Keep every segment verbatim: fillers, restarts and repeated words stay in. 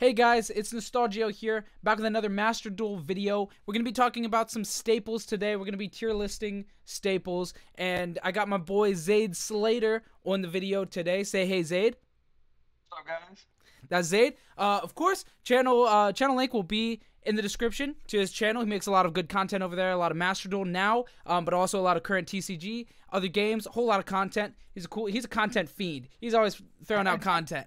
Hey guys, it's Nostalgio here, back with another Master Duel video. We're going to be talking about some staples today. We're going to be tier listing staples, and I got my boy Zayd Slater on the video today. Say hey, Zayd. What's up, guys? That's Zayd. Uh, of course, channel, uh, channel link will be in the description to his channel. He makes a lot of good content over there, a lot of Master Duel now, um, but also a lot of current T C G, other games, a whole lot of content. He's a cool, he's a content fiend. He's always throwing out content.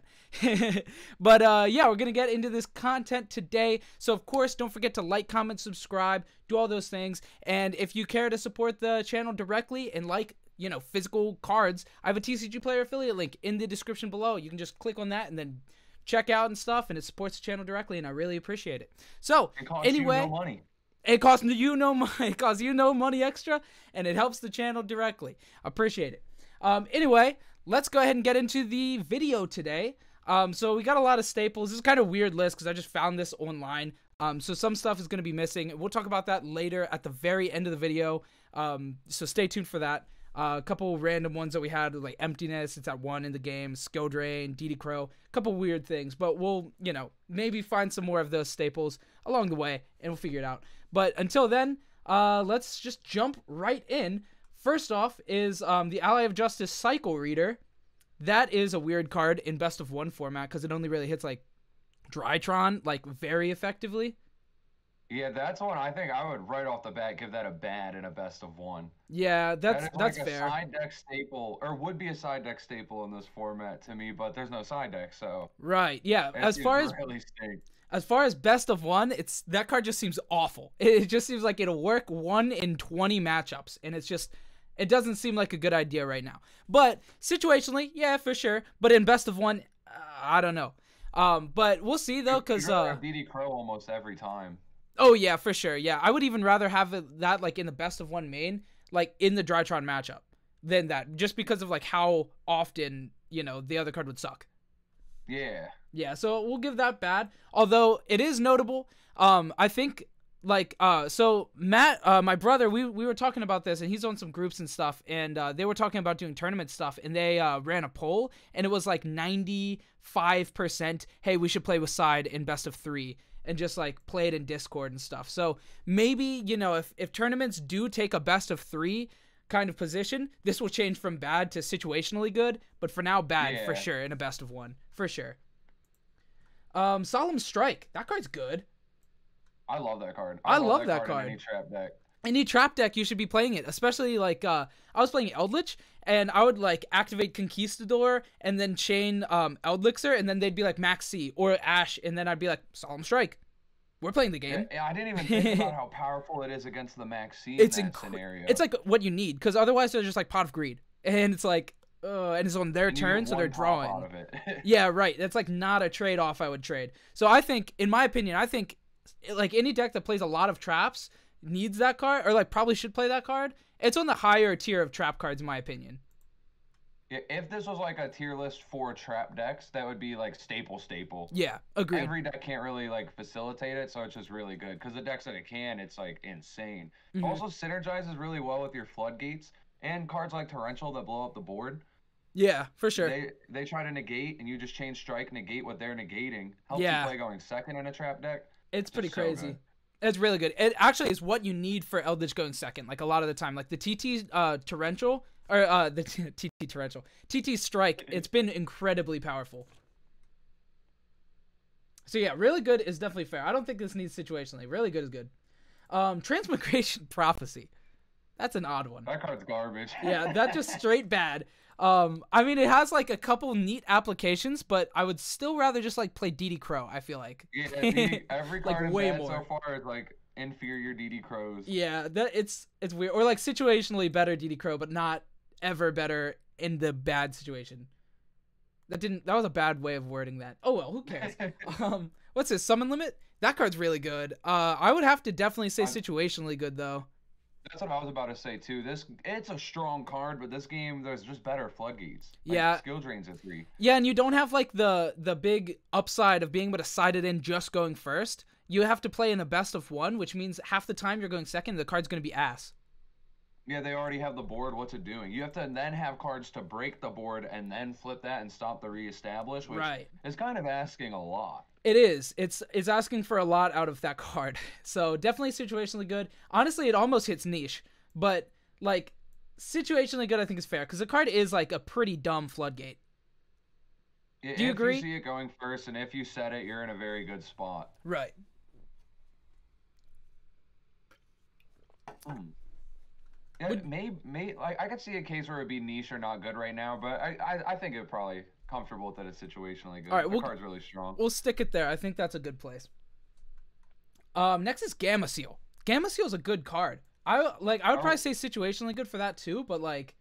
But uh, yeah, we're gonna get into this content today. So of course, don't forget to like, comment, subscribe, do all those things. And if you care to support the channel directly and like, you know, physical cards, I have a T C G player affiliate link in the description below. You can just click on that and then check out and stuff, and it supports the channel directly, and I really appreciate it. So it costs anyway, you no money. It costs you no money. It costs you no money extra, and it helps the channel directly. Appreciate it. Um, anyway, let's go ahead and get into the video today. Um, so we got a lot of staples. This is kind of a weird list because I just found this online. Um, so some stuff is going to be missing. We'll talk about that later at the very end of the video. Um, so stay tuned for that. Uh, a couple random ones that we had, like Emptiness, it's at one in the game, Skill Drain, D D. Crow, a couple weird things, but we'll, you know, maybe find some more of those staples along the way, and we'll figure it out. But until then, uh, let's just jump right in. First off is um, the Ally of Justice Cycle Reader. That is a weird card in best of one format, because it only really hits, like, Drytron, like, very effectively. Yeah, that's one I think I would right off the bat give that a bad in a best of one. Yeah, that's that that's like a fair. Side deck staple, or would be a side deck staple in this format to me, but there's no side deck, so. Right. Yeah. As far as really as far as best of one, it's that card just seems awful. It just seems like it'll work one in twenty matchups, and it's just it doesn't seem like a good idea right now. But situationally, yeah, for sure. But in best of one, uh, I don't know. Um, but we'll see though, because uh, D D. Crow almost every time. Oh, yeah, for sure. Yeah, I would even rather have it, that, like, in the best of one main, like, in the Drytron matchup than that, just because of, like, how often, you know, the other card would suck. Yeah. Yeah, so we'll give that bad, although it is notable. Um, I think, like, uh, so Matt, uh, my brother, we, we were talking about this, and he's on some groups and stuff, and uh, they were talking about doing tournament stuff, and they uh, ran a poll, and it was, like, ninety-five percent, hey, we should play with side in best of three. And just like play it in Discord and stuff. So maybe, you know, if, if tournaments do take a best of three kind of position, this will change from bad to situationally good. But for now, bad yeah. for sure in a best of one. For sure. Um, Solemn Strike. That card's good. I love that card. I, I love, love that, that card. card. In any trap deck. Any trap deck, you should be playing it. Especially like, uh, I was playing Eldlich, and I would like activate Conquistador and then chain um, Eldlixer, and then they'd be like Maxi or Ash, and then I'd be like Solemn Strike. We're playing the game. Yeah, I didn't even think about how powerful it is against the Maxi in it's that scenario. It's like what you need, because otherwise they're just like Pot of Greed, and it's like, uh, and it's on their you turn, so they're drawing. Out of it. Yeah, right. That's like not a trade off I would trade. So I think, in my opinion, I think like any deck that plays a lot of traps needs that card, or like probably should play that card. It's on the higher tier of trap cards, in my opinion. Yeah, if this was like a tier list for trap decks, that would be like staple staple. Yeah, agreed. Every deck can't really like facilitate it, so it's just really good, because the decks that it can, it's like insane. Mm-hmm. Also synergizes really well with your floodgates and cards like Torrential that blow up the board. Yeah, for sure. They they try to negate, and you just change strike, negate what they're negating. Helps yeah. you play going second in a trap deck. It's, it's pretty crazy. So it's really good. It actually is what you need for Eldritch going second, like a lot of the time. Like the T T uh, Torrential, or uh, the T T Torrential, T T Strike, it's been incredibly powerful. So yeah, really good is definitely fair. I don't think this needs situationally. Really good is good. Um, Transmigration Prophecy. That's an odd one. That card's garbage. Yeah, that's just straight bad. Um, I mean, it has like a couple neat applications, but I would still rather just like play D D. Crow. I feel like yeah, D D, every card like, way more. So far is like inferior D D. Crows. Yeah, that it's it's weird, or like situationally better D D. Crow, but not ever better in the bad situation. That didn't. That was a bad way of wording that. Oh well, who cares? um, what's this summon limit? That card's really good. Uh, I would have to definitely say situationally good though. That's what I was about to say too. This it's a strong card, but this game there's just better floodgates. Like, yeah, Skill Drain's a three. Yeah, and you don't have like the the big upside of being able to side it in just going first. You have to play in a best of one, which means half the time you're going second, the card's gonna be ass. Yeah, they already have the board. What's it doing? You have to then have cards to break the board and then flip that and stop the reestablish, which right. is kind of asking a lot. It is. It's it's asking for a lot out of that card. So definitely situationally good. Honestly, it almost hits niche, but like situationally good, I think is fair because the card is like a pretty dumb floodgate. Yeah, do you if agree? You see it going first, and if you set it, you're in a very good spot. Right. Mm. Yeah, Would... may may like I could see a case where it'd be niche or not good right now, but I I, I think it probably. Comfortable that it's situationally good. All right, the we'll, card's really strong. We'll stick it there. I think that's a good place. Um, next is Gamma Seal. Gamma Seal is a good card. I like. I would oh. probably say situationally good for that too, but like,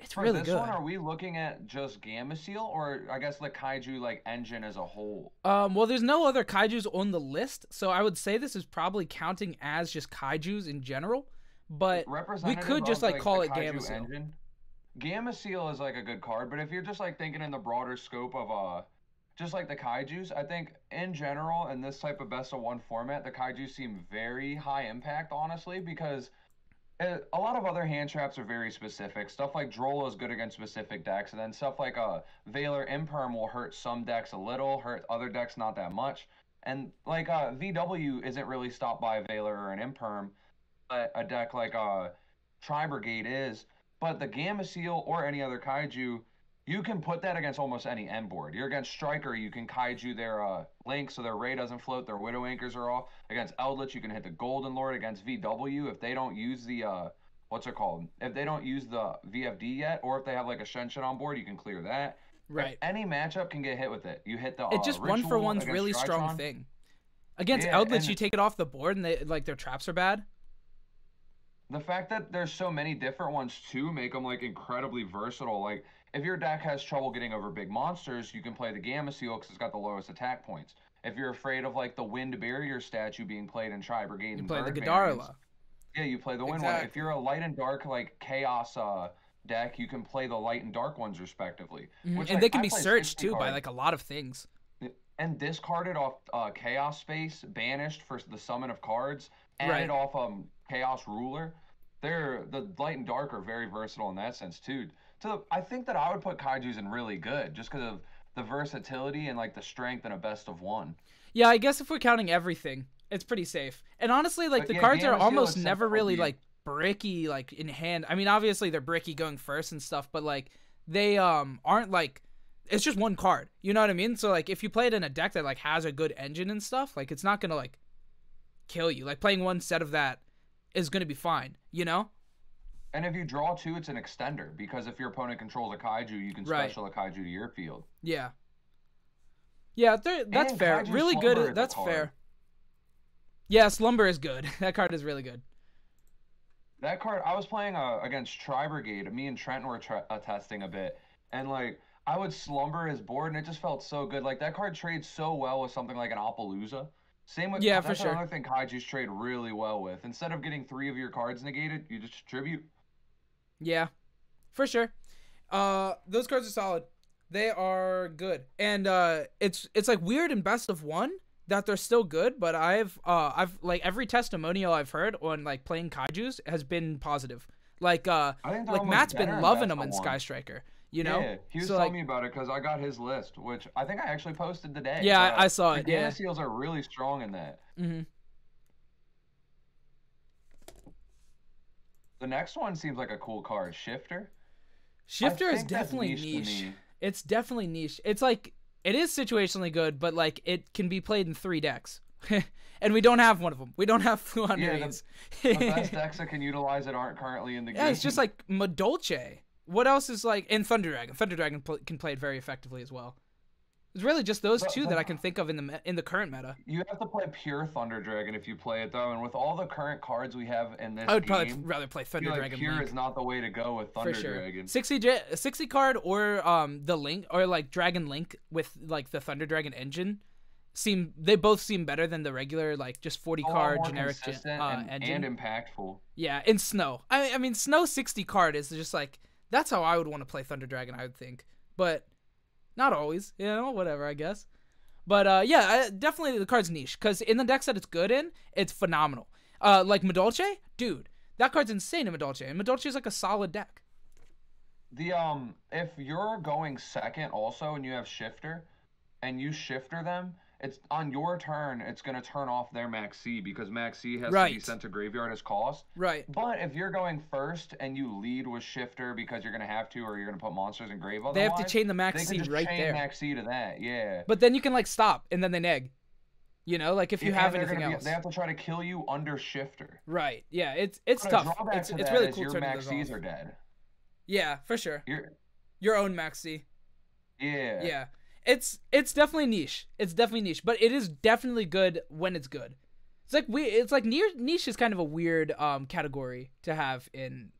it's for really this good. One, are we looking at just Gamma Seal, or I guess the Kaiju like engine as a whole? Um, well, there's no other Kaijus on the list, so I would say this is probably counting as just Kaijus in general. But we could just like, like call it Gamma Seal. Engine? Gamma Seal is like a good card, but if you're just like thinking in the broader scope of uh, just like the Kaijus, I think in general in this type of best of one format, the Kaiju seem very high impact, honestly, because it, a lot of other hand traps are very specific. Stuff like Droll is good against specific decks, and then stuff like uh, Valor Imperm will hurt some decks a little, hurt other decks not that much, and like uh, V W isn't really stopped by a Valor or an Imperm, but a deck like uh, Tri-Brigade is. But the Gamma Seal or any other Kaiju, you can put that against almost any end board. You're against Striker, you can Kaiju their uh, Link so their Ray doesn't float, their Widow Anchors are off. Against Eldlich, you can hit the Golden Lord. Against V W, if they don't use the, uh, what's it called? If they don't use the V F D yet, or if they have like a Shen Shen on board, you can clear that. Right. If any matchup can get hit with it. You hit the It just uh, one for one's really Drytron. Strong thing. Against yeah, Eldlich, you take it off the board and they like their traps are bad. The fact that there's so many different ones, too, make them, like, incredibly versatile. Like, if your deck has trouble getting over big monsters, you can play the Gamma Seal because it's got the lowest attack points. If you're afraid of, like, the Wind Barrier statue being played in Tri-Brigade and Bird, you play the Godarla. Yeah, you play the Wind exactly. one. If you're a Light and Dark, like, Chaos uh, deck, you can play the Light and Dark ones, respectively. Mm-hmm. Which, and like, they can I be searched, too, card. by, like, a lot of things. And discarded off uh, Chaos Space, Banished for the Summon of Cards, added right. off... um. Chaos Ruler, they're the Light and Dark are very versatile in that sense too. So I think that I would put Kaijus in really good just because of the versatility and like the strength in a best of one. Yeah, I guess if we're counting everything, it's pretty safe. And honestly, like but the yeah, cards Gamma are almost never really like bricky, like in hand. I mean, obviously they're bricky going first and stuff, but like they um aren't like it's just one card. You know what I mean? So like if you play it in a deck that like has a good engine and stuff, like it's not gonna like kill you. Like playing one set of that is going to be fine, you know? And if you draw two, it's an extender, because if your opponent controls a Kaiju, you can right. special a Kaiju to your field. Yeah. Yeah, that's and fair. Kaiju really Slumber good. That's fair. Yeah, Slumber is good. That card is really good. That card, I was playing uh, against Tri-Brigade. Me and Trenton were tra uh, testing a bit. And, like, I would Slumber his board, and it just felt so good. Like, that card trades so well with something like an Opalooza. Same with yeah, that's for another sure. thing Kaijus trade really well with. Instead of getting three of your cards negated, you just tribute. Yeah, for sure. Uh, those cards are solid. They are good, and uh, it's it's like weird in best of one that they're still good. But I've uh I've like every testimonial I've heard on like playing Kaijus has been positive. Like uh like Matt's been loving them in Sky Striker. You know? Yeah, he was so, telling like, me about it because I got his list, which I think I actually posted today. Yeah, uh, I saw it. The yeah. Gamma Seals are really strong in that. Mm-hmm. The next one seems like a cool card. Shifter? Shifter is definitely niche. niche. It's definitely niche. It's like, it is situationally good, but like it can be played in three decks. And we don't have one of them. We don't have Fluon yeah, Marines. The, the best decks that can utilize it aren't currently in the game. Yeah, it's just like Madolce. What else is like in Thunder Dragon? Thunder Dragon pl can play it very effectively as well. It's really just those but, two that I can think of in the in the current meta. You have to play pure Thunder Dragon if you play it though, and with all the current cards we have in this, I would game, probably rather play Thunder like Dragon. Pure Link. Is not the way to go with Thunder For sure. Dragon. sixty card or um the Link or like Dragon Link with like the Thunder Dragon engine. Seem they both seem better than the regular like just forty card generic uh, and, engine and impactful. Yeah, in Snow. I I mean Snow sixty card is just like. That's how I would want to play Thunder Dragon, I would think. But not always, you know, whatever, I guess. But, uh, yeah, I, definitely the card's niche. Because in the decks that it's good in, it's phenomenal. Uh, like Madolce, dude, that card's insane in Madolce. And Madolce is like a solid deck. The um, if you're going second also and you have Shifter, and you Shifter them, it's on your turn, it's going to turn off their Maxi because Maxi has right. to be sent to graveyard as cost. Right. But if you're going first and you lead with Shifter because you're going to have to, or you're going to put monsters in grave otherwise, they have to chain the Maxi right chain there. Maxi to that, yeah. But then you can like stop and then they neg. You know, like if you yeah, have anything be, else, they have to try to kill you under Shifter. Right. Yeah. It's it's but tough. It's to it's really cool. Your Maxis are dead. Yeah, for sure. Your your own Maxi. Yeah. Yeah. It's it's definitely niche. It's definitely niche, but it is definitely good when it's good. It's like we. It's like niche is kind of a weird um category to have in,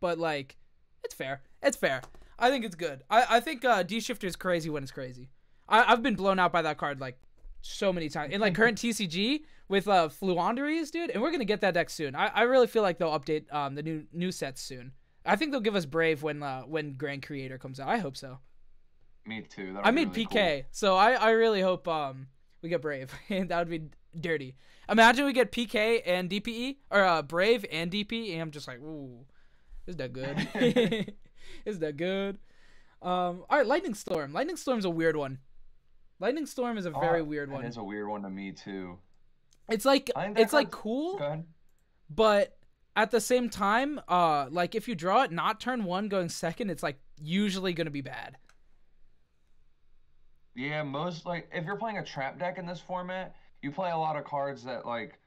but like, it's fair. It's fair. I think it's good. I I think uh, D Shifter is crazy when it's crazy. I I've been blown out by that card like. So many times in like current T C G with uh Fluanderies, dude, and we're gonna get that deck soon. I, I really feel like they'll update um the new new sets soon. I think they'll give us Brave when uh when Grand Creator comes out. I hope so. Me too. That'll I made really P K, cool. so I I really hope um we get Brave. And that would be dirty. Imagine we get P K and D P E or uh Brave and D P E, and I'm just like, ooh, is that good? Is that good? Um, all right, Lightning Storm. Lightning Storm's a weird one. Lightning Storm is a very oh, weird one. It is a weird one to me too. It's like it's like cool, but at the same time, uh, like if you draw it not turn one going second, it's like usually gonna be bad. Yeah, most like if you're playing a trap deck in this format, you play a lot of cards that like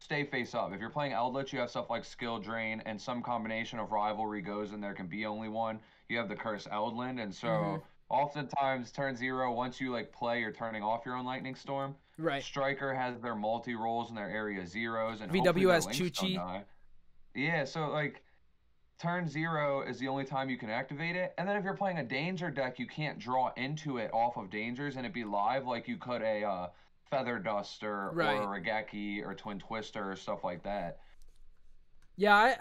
stay face up. If you're playing Eldlich, you have stuff like Skill Drain and some combination of Rivalry goes and there can be only one. You have the Curse Eldland, and so. Mm-hmm. Oftentimes, turn zero, once you like play, you're turning off your own Lightning Storm. Right. Striker has their multi rolls and their area zeros, and V W has Choochie. Yeah, so like, turn zero is the only time you can activate it. And then if you're playing a danger deck, you can't draw into it off of dangers and it be live like you could a uh, Feather Duster right. or a Regeki or Twin Twister or stuff like that. Yeah, I,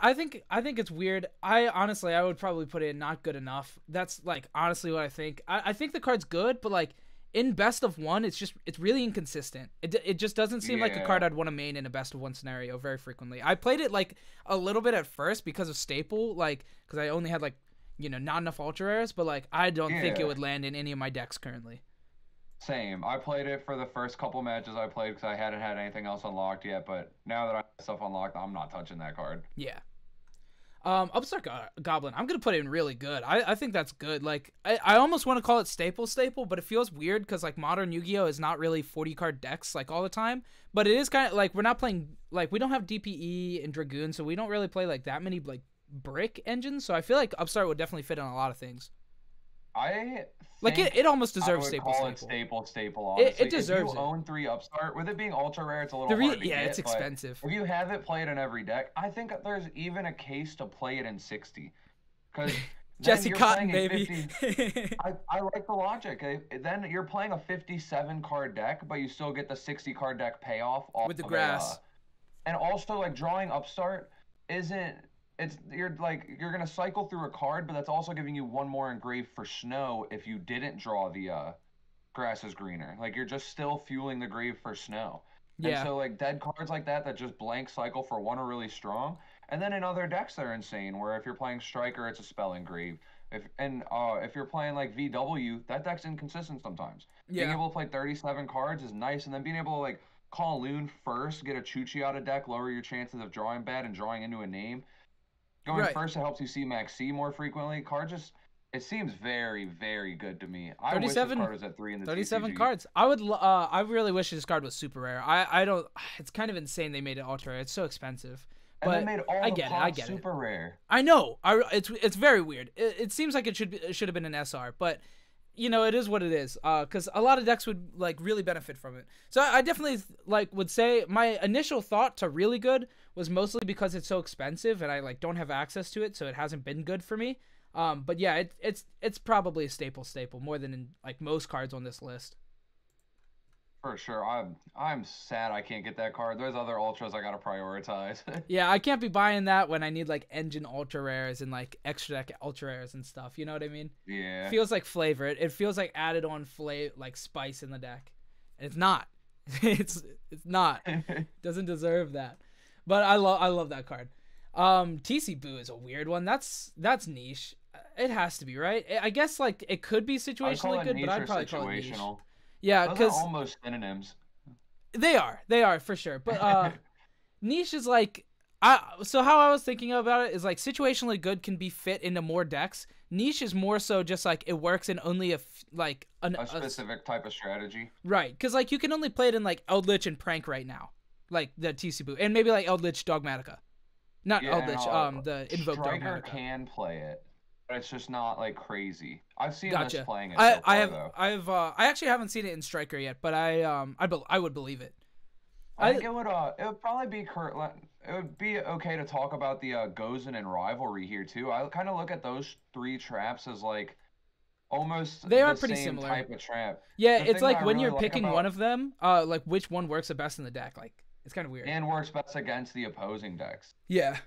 I think I think it's weird. I honestly, I would probably put it in not good enough. That's like honestly what I think. I, I think the card's good, but like in best of one, it's just it's really inconsistent. It it just doesn't seem yeah. like a card I'd want to main in a best of one scenario very frequently. I played it like a little bit at first because of staple, like because I only had like you know not enough ultra rares, but like I don't yeah. think it would land in any of my decks currently. Same. I played it for the first couple matches I played because I hadn't had anything else unlocked yet, but now that I have stuff unlocked, I'm not touching that card. Yeah. Um, Upstart Goblin, I'm going to put it in really good. I, I think that's good. Like, I, I almost want to call it staple staple, but it feels weird because, like, modern Yu-Gi-Oh! Is not really forty-card decks, like, all the time. But it is kind of, like, we're not playing, like, we don't have D P E and Dragoon, so we don't really play, like, that many, like, brick engines. So I feel like Upstart would definitely fit on a lot of things. I like it. It almost deserves staple. Call it staple staple. Honestly. It, it deserves if you it. Own three Upstart with it being ultra rare. It's a little hard to yeah. Get, it's expensive. If you have it played in every deck, I think there's even a case to play it in sixty, because Jesse Cotton baby. fifty, I, I like the logic. Then you're playing a fifty-seven card deck, but you still get the sixty card deck payoff off with the grass, of, uh, and also like drawing Upstart isn't. It's you're like you're gonna cycle through a card, but that's also giving you one more engraved for Snow if you didn't draw the uh, grass is greener. Like you're just still fueling the grave for Snow. Yeah. And so like dead cards like that that just blank cycle for one are really strong. And then in other decks they're insane. Where if you're playing Striker, it's a spell engraved. If and uh, if you're playing like V W, that deck's inconsistent sometimes. Yeah. Being able to play thirty-seven cards is nice, and then being able to like call Loon first, get a Choochie out of deck, lower your chances of drawing bad and drawing into a name. Going right. first, it helps you see Maxi more frequently. Card just, it seems very, very good to me. I wish this card was at three in the thirty-seven T C G. Cards. I would, uh, I really wish this card was super rare. I, I don't. It's kind of insane they made it ultra rare. It's so expensive. But and they made all I get the it. I get super it. Rare. I know. I it's it's very weird. It, it seems like it should be, it should have been an S R, but you know it is what it is. Uh, because a lot of decks would like really benefit from it. So I, I definitely like would say my initial thought to really good. Was mostly because it's so expensive and I like don't have access to it, so it hasn't been good for me. Um, but yeah, it, it's it's probably a staple staple more than in, like most cards on this list. For sure, I'm I'm sad I can't get that card. There's other ultras I gotta prioritize. Yeah, I can't be buying that when I need like engine ultra rares and like extra deck ultra rares and stuff. You know what I mean? Yeah. It feels like flavor. It it feels like added on flavor, like spice in the deck, and it's not. it's it's not. It doesn't deserve that. But I love I love that card. Um, T C Boo is a weird one. That's that's niche. It has to be right. I guess like it could be situationally good, but I'd probably call it niche. Yeah, because those are almost synonyms. They are, they are for sure. But uh, niche is like, I so how I was thinking about it is like situationally good can be fit into more decks. Niche is more so just like it works in only a f like an, a specific a, type of strategy. Right, because like you can only play it in like Eldlich and Prank right now, like the T C B and maybe like Eldlich Dogmatica, not yeah, Eldlich. No, um, the Invoke Striker Dogmatica. Can play it. But it's just not like crazy. I've seen gotcha. Us playing it. I, so far, I have, though. I've, uh, I actually haven't seen it in Striker yet, but I, um, I, be I would believe it. I, I think it would, uh, it would probably be current. It would be okay to talk about the uh, Gozen and Rivalry here too. I kind of look at those three traps as like almost they are the pretty same similar type of trap. Yeah, the it's like when really you're picking about... one of them, uh, like which one works the best in the deck. Like it's kind of weird. And works best against the opposing decks. Yeah.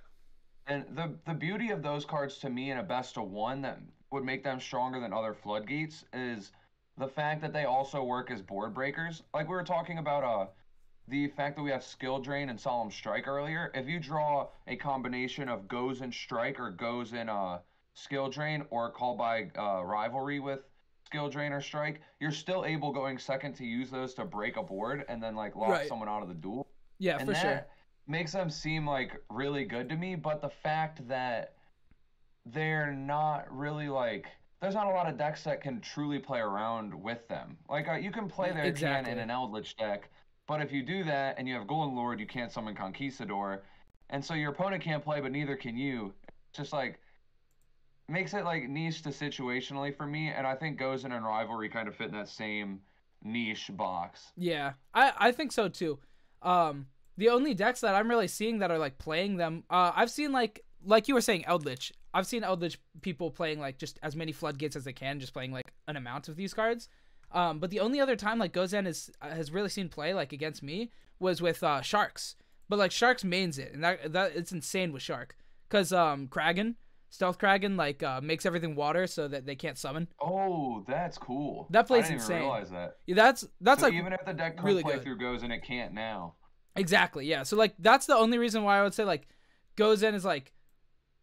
And the the beauty of those cards to me in a best of one that would make them stronger than other floodgates is the fact that they also work as board breakers. Like we were talking about uh the fact that we have Skill Drain and Solemn Strike earlier. If you draw a combination of Goes in Strike or Goes in uh Skill Drain or Call by uh, Rivalry with Skill Drain or Strike, you're still able going second to use those to break a board and then like lock right. someone out of the duel. Yeah, and for that, sure. makes them seem like really good to me, but the fact that they're not really like there's not a lot of decks that can truly play around with them. Like uh, you can play their exactly. can in an Eldlich deck, but if you do that and you have Golden Lord, you can't summon Conquistador, and so your opponent can't play, but neither can you. It's just like makes it like niche to situationally for me, and I think Gozen and Rivalry kind of fit in that same niche box. Yeah, I I think so too. Um. The only decks that I'm really seeing that are, like, playing them, uh, I've seen, like, like you were saying, Eldlich. I've seen Eldlich people playing, like, just as many Floodgates as they can, just playing, like, an amount of these cards. Um, but the only other time, like, Gozen is, has really seen play, like, against me was with uh, Sharks. But, like, Sharks mains it, and that, that it's insane with Shark. Because um, Kragan, Stealth Kragan, like, uh, makes everything water so that they can't summon. Oh, that's cool. That plays insane. I didn't even realize that. Yeah, that's, that's so like, even if the deck could really play good. Through Gozen, it can't now. Exactly, yeah. So, like, that's the only reason why I would say, like, Gozen is, like,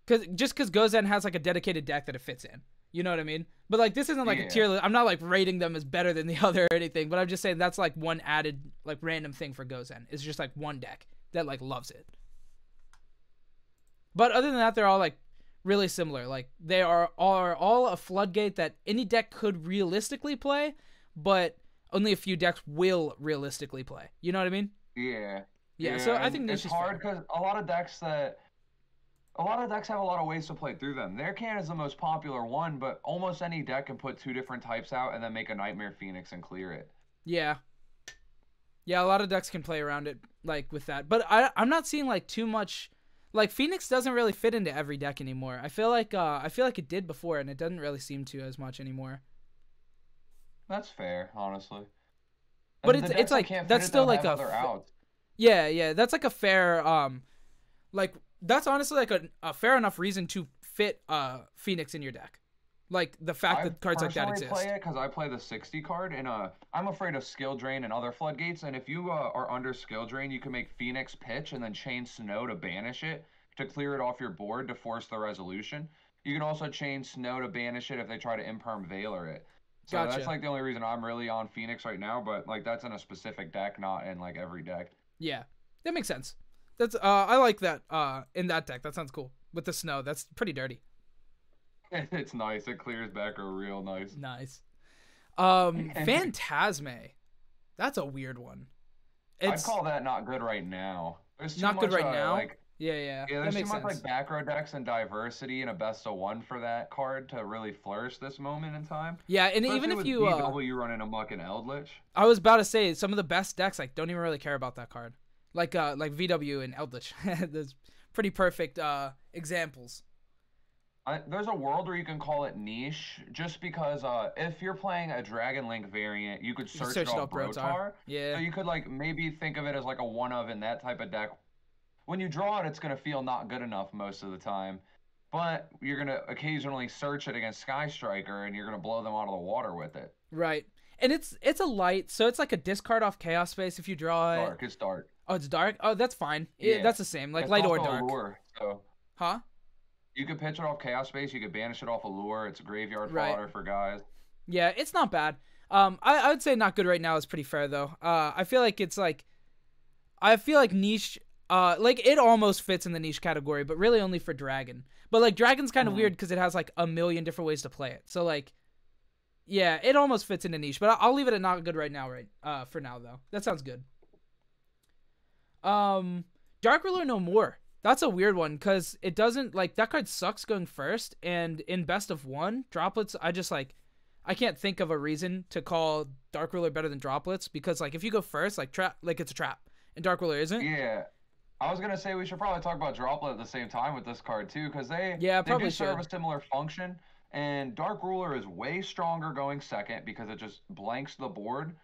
cause, just because Gozen has, like, a dedicated deck that it fits in. You know what I mean? But, like, this isn't, like, yeah. a tier list. I'm not, like, rating them as better than the other or anything, but I'm just saying that's, like, one added, like, random thing for Gozen. It's just, like, one deck that, like, loves it. But other than that, they're all, like, really similar. Like, they are, are all a floodgate that any deck could realistically play, but only a few decks will realistically play. You know what I mean? Yeah. Yeah. Yeah, so I think it's hard because a lot of decks that a lot of decks have a lot of ways to play through them. Their can is the most popular one, but almost any deck can put two different types out and then make a Nightmare Phoenix and clear it. Yeah. Yeah, a lot of decks can play around it like with that. But I I'm not seeing like too much like Phoenix doesn't really fit into every deck anymore. I feel like uh I feel like it did before and it doesn't really seem to as much anymore. That's fair, honestly. But it's it's like that's still like a yeah yeah that's like a fair um like that's honestly like a, a fair enough reason to fit uh Phoenix in your deck, like the fact that cards like that exist. I play it because I play the sixty card and uh I'm afraid of Skill Drain and other floodgates, and if you uh, are under Skill Drain, you can make Phoenix pitch and then chain Snow to banish it to clear it off your board to force the resolution. You can also chain Snow to banish it if they try to Imperm Valor it. So gotcha. That's like the only reason I'm really on Phoenix right now, but like that's in a specific deck, not in like every deck. Yeah, that makes sense. That's uh, I like that uh, in that deck. That sounds cool with the Snow. That's pretty dirty. It's nice. It clears back a real nice. Nice. Um, Phantasme. That's a weird one. It's... I'd call that not good right now. There's too not much, good right uh, now. Like, yeah, yeah. Yeah, there's that makes too much sense. Like back row decks and diversity and a best of one for that card to really flourish this moment in time. Yeah, and especially even if you V W uh, running amok in Eldlich. I was about to say some of the best decks like don't even really care about that card, like uh like V W and Eldlich. Those pretty perfect uh examples. I, there's a world where you can call it niche just because uh, if you're playing a Dragon Link variant, you could search, you search it off Brotar. Brotar. Yeah. So you could like maybe think of it as like a one of in that type of deck. When you draw it, it's going to feel not good enough most of the time, but you're going to occasionally search it against Sky Striker, and you're going to blow them out of the water with it. Right. And it's it's a light, so it's like a discard off Chaos Space if you draw dark. It. Dark, it's dark. Oh, it's dark? Oh, that's fine. Yeah. It, that's the same, like it's light or dark. Allure, so. Huh? You could pitch it off Chaos Space, you could banish it off Allure, it's a graveyard fodder right. for guys. Yeah, it's not bad. Um, I, I would say not good right now is pretty fair, though. Uh, I feel like it's like, I feel like niche, uh, like it almost fits in the niche category, but really only for Dragon. But like Dragon's kind of mm. weird because it has like a million different ways to play it. So like, yeah, it almost fits into niche, but I'll, I'll leave it at not good right now, right? Uh, for now though, that sounds good. Um, Dark Ruler No More. That's a weird one because it doesn't like that card sucks going first, and in best of one droplets, I just like. I can't think of a reason to call Dark Ruler better than Droplets because, like, if you go first, like, trap, like it's a trap, and Dark Ruler isn't. Yeah, I was gonna say we should probably talk about Droplet at the same time with this card too, because they yeah they probably do serve should. a similar function. And Dark Ruler is way stronger going second because it just blanks the board,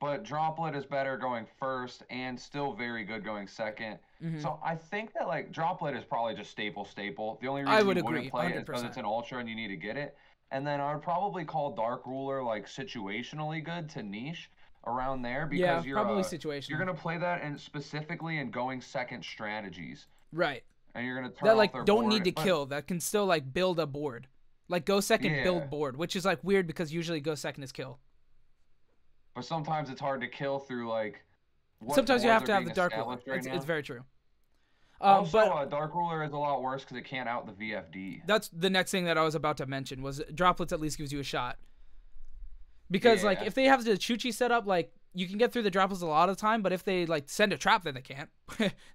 but Droplet is better going first and still very good going second. Mm-hmm. So I think that like Droplet is probably just staple staple. The only reason I would you agree, wouldn't play one hundred percent. It is because it's an ultra and you need to get it. And then I would probably call Dark Ruler like situationally good to niche around there because yeah, you're probably uh, situational. You're gonna play that and specifically in going second strategies. Right. And you're gonna turn that like their don't board, need to but... kill. That can still like build a board, like go second yeah. build board, which is like weird because usually go second is kill. But sometimes it's hard to kill through like. What sometimes you have to have the Dark Ruler. Right it's, it's very true. Um, also, but, uh, Dark Ruler is a lot worse because it can't out the V F D. That's the next thing that I was about to mention was Droplets at least gives you a shot. Because, yeah. like, if they have the Choochie set up, like, you can get through the Droplets a lot of the time, but if they, like, send a trap, then they can't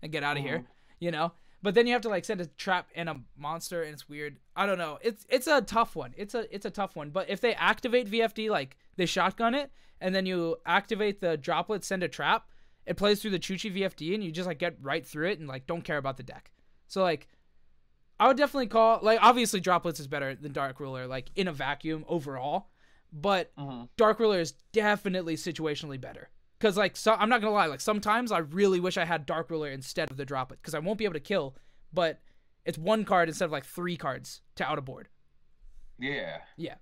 and get out of mm-hmm. here, you know? But then you have to, like, send a trap and a monster, and it's weird. I don't know. It's it's a tough one. It's a, it's a tough one. But if they activate V F D, like, they shotgun it, and then you activate the Droplet, send a trap, it plays through the Choochie V F D, and you just, like, get right through it and, like, don't care about the deck. So, like, I would definitely call... Like, obviously, Droplets is better than Dark Ruler, like, in a vacuum overall. But uh-huh. Dark Ruler is definitely situationally better. Because, like, so, I'm not going to lie. Like, sometimes I really wish I had Dark Ruler instead of the Droplet. Because I won't be able to kill, but it's one card instead of, like, three cards to out a board. Yeah. Yeah.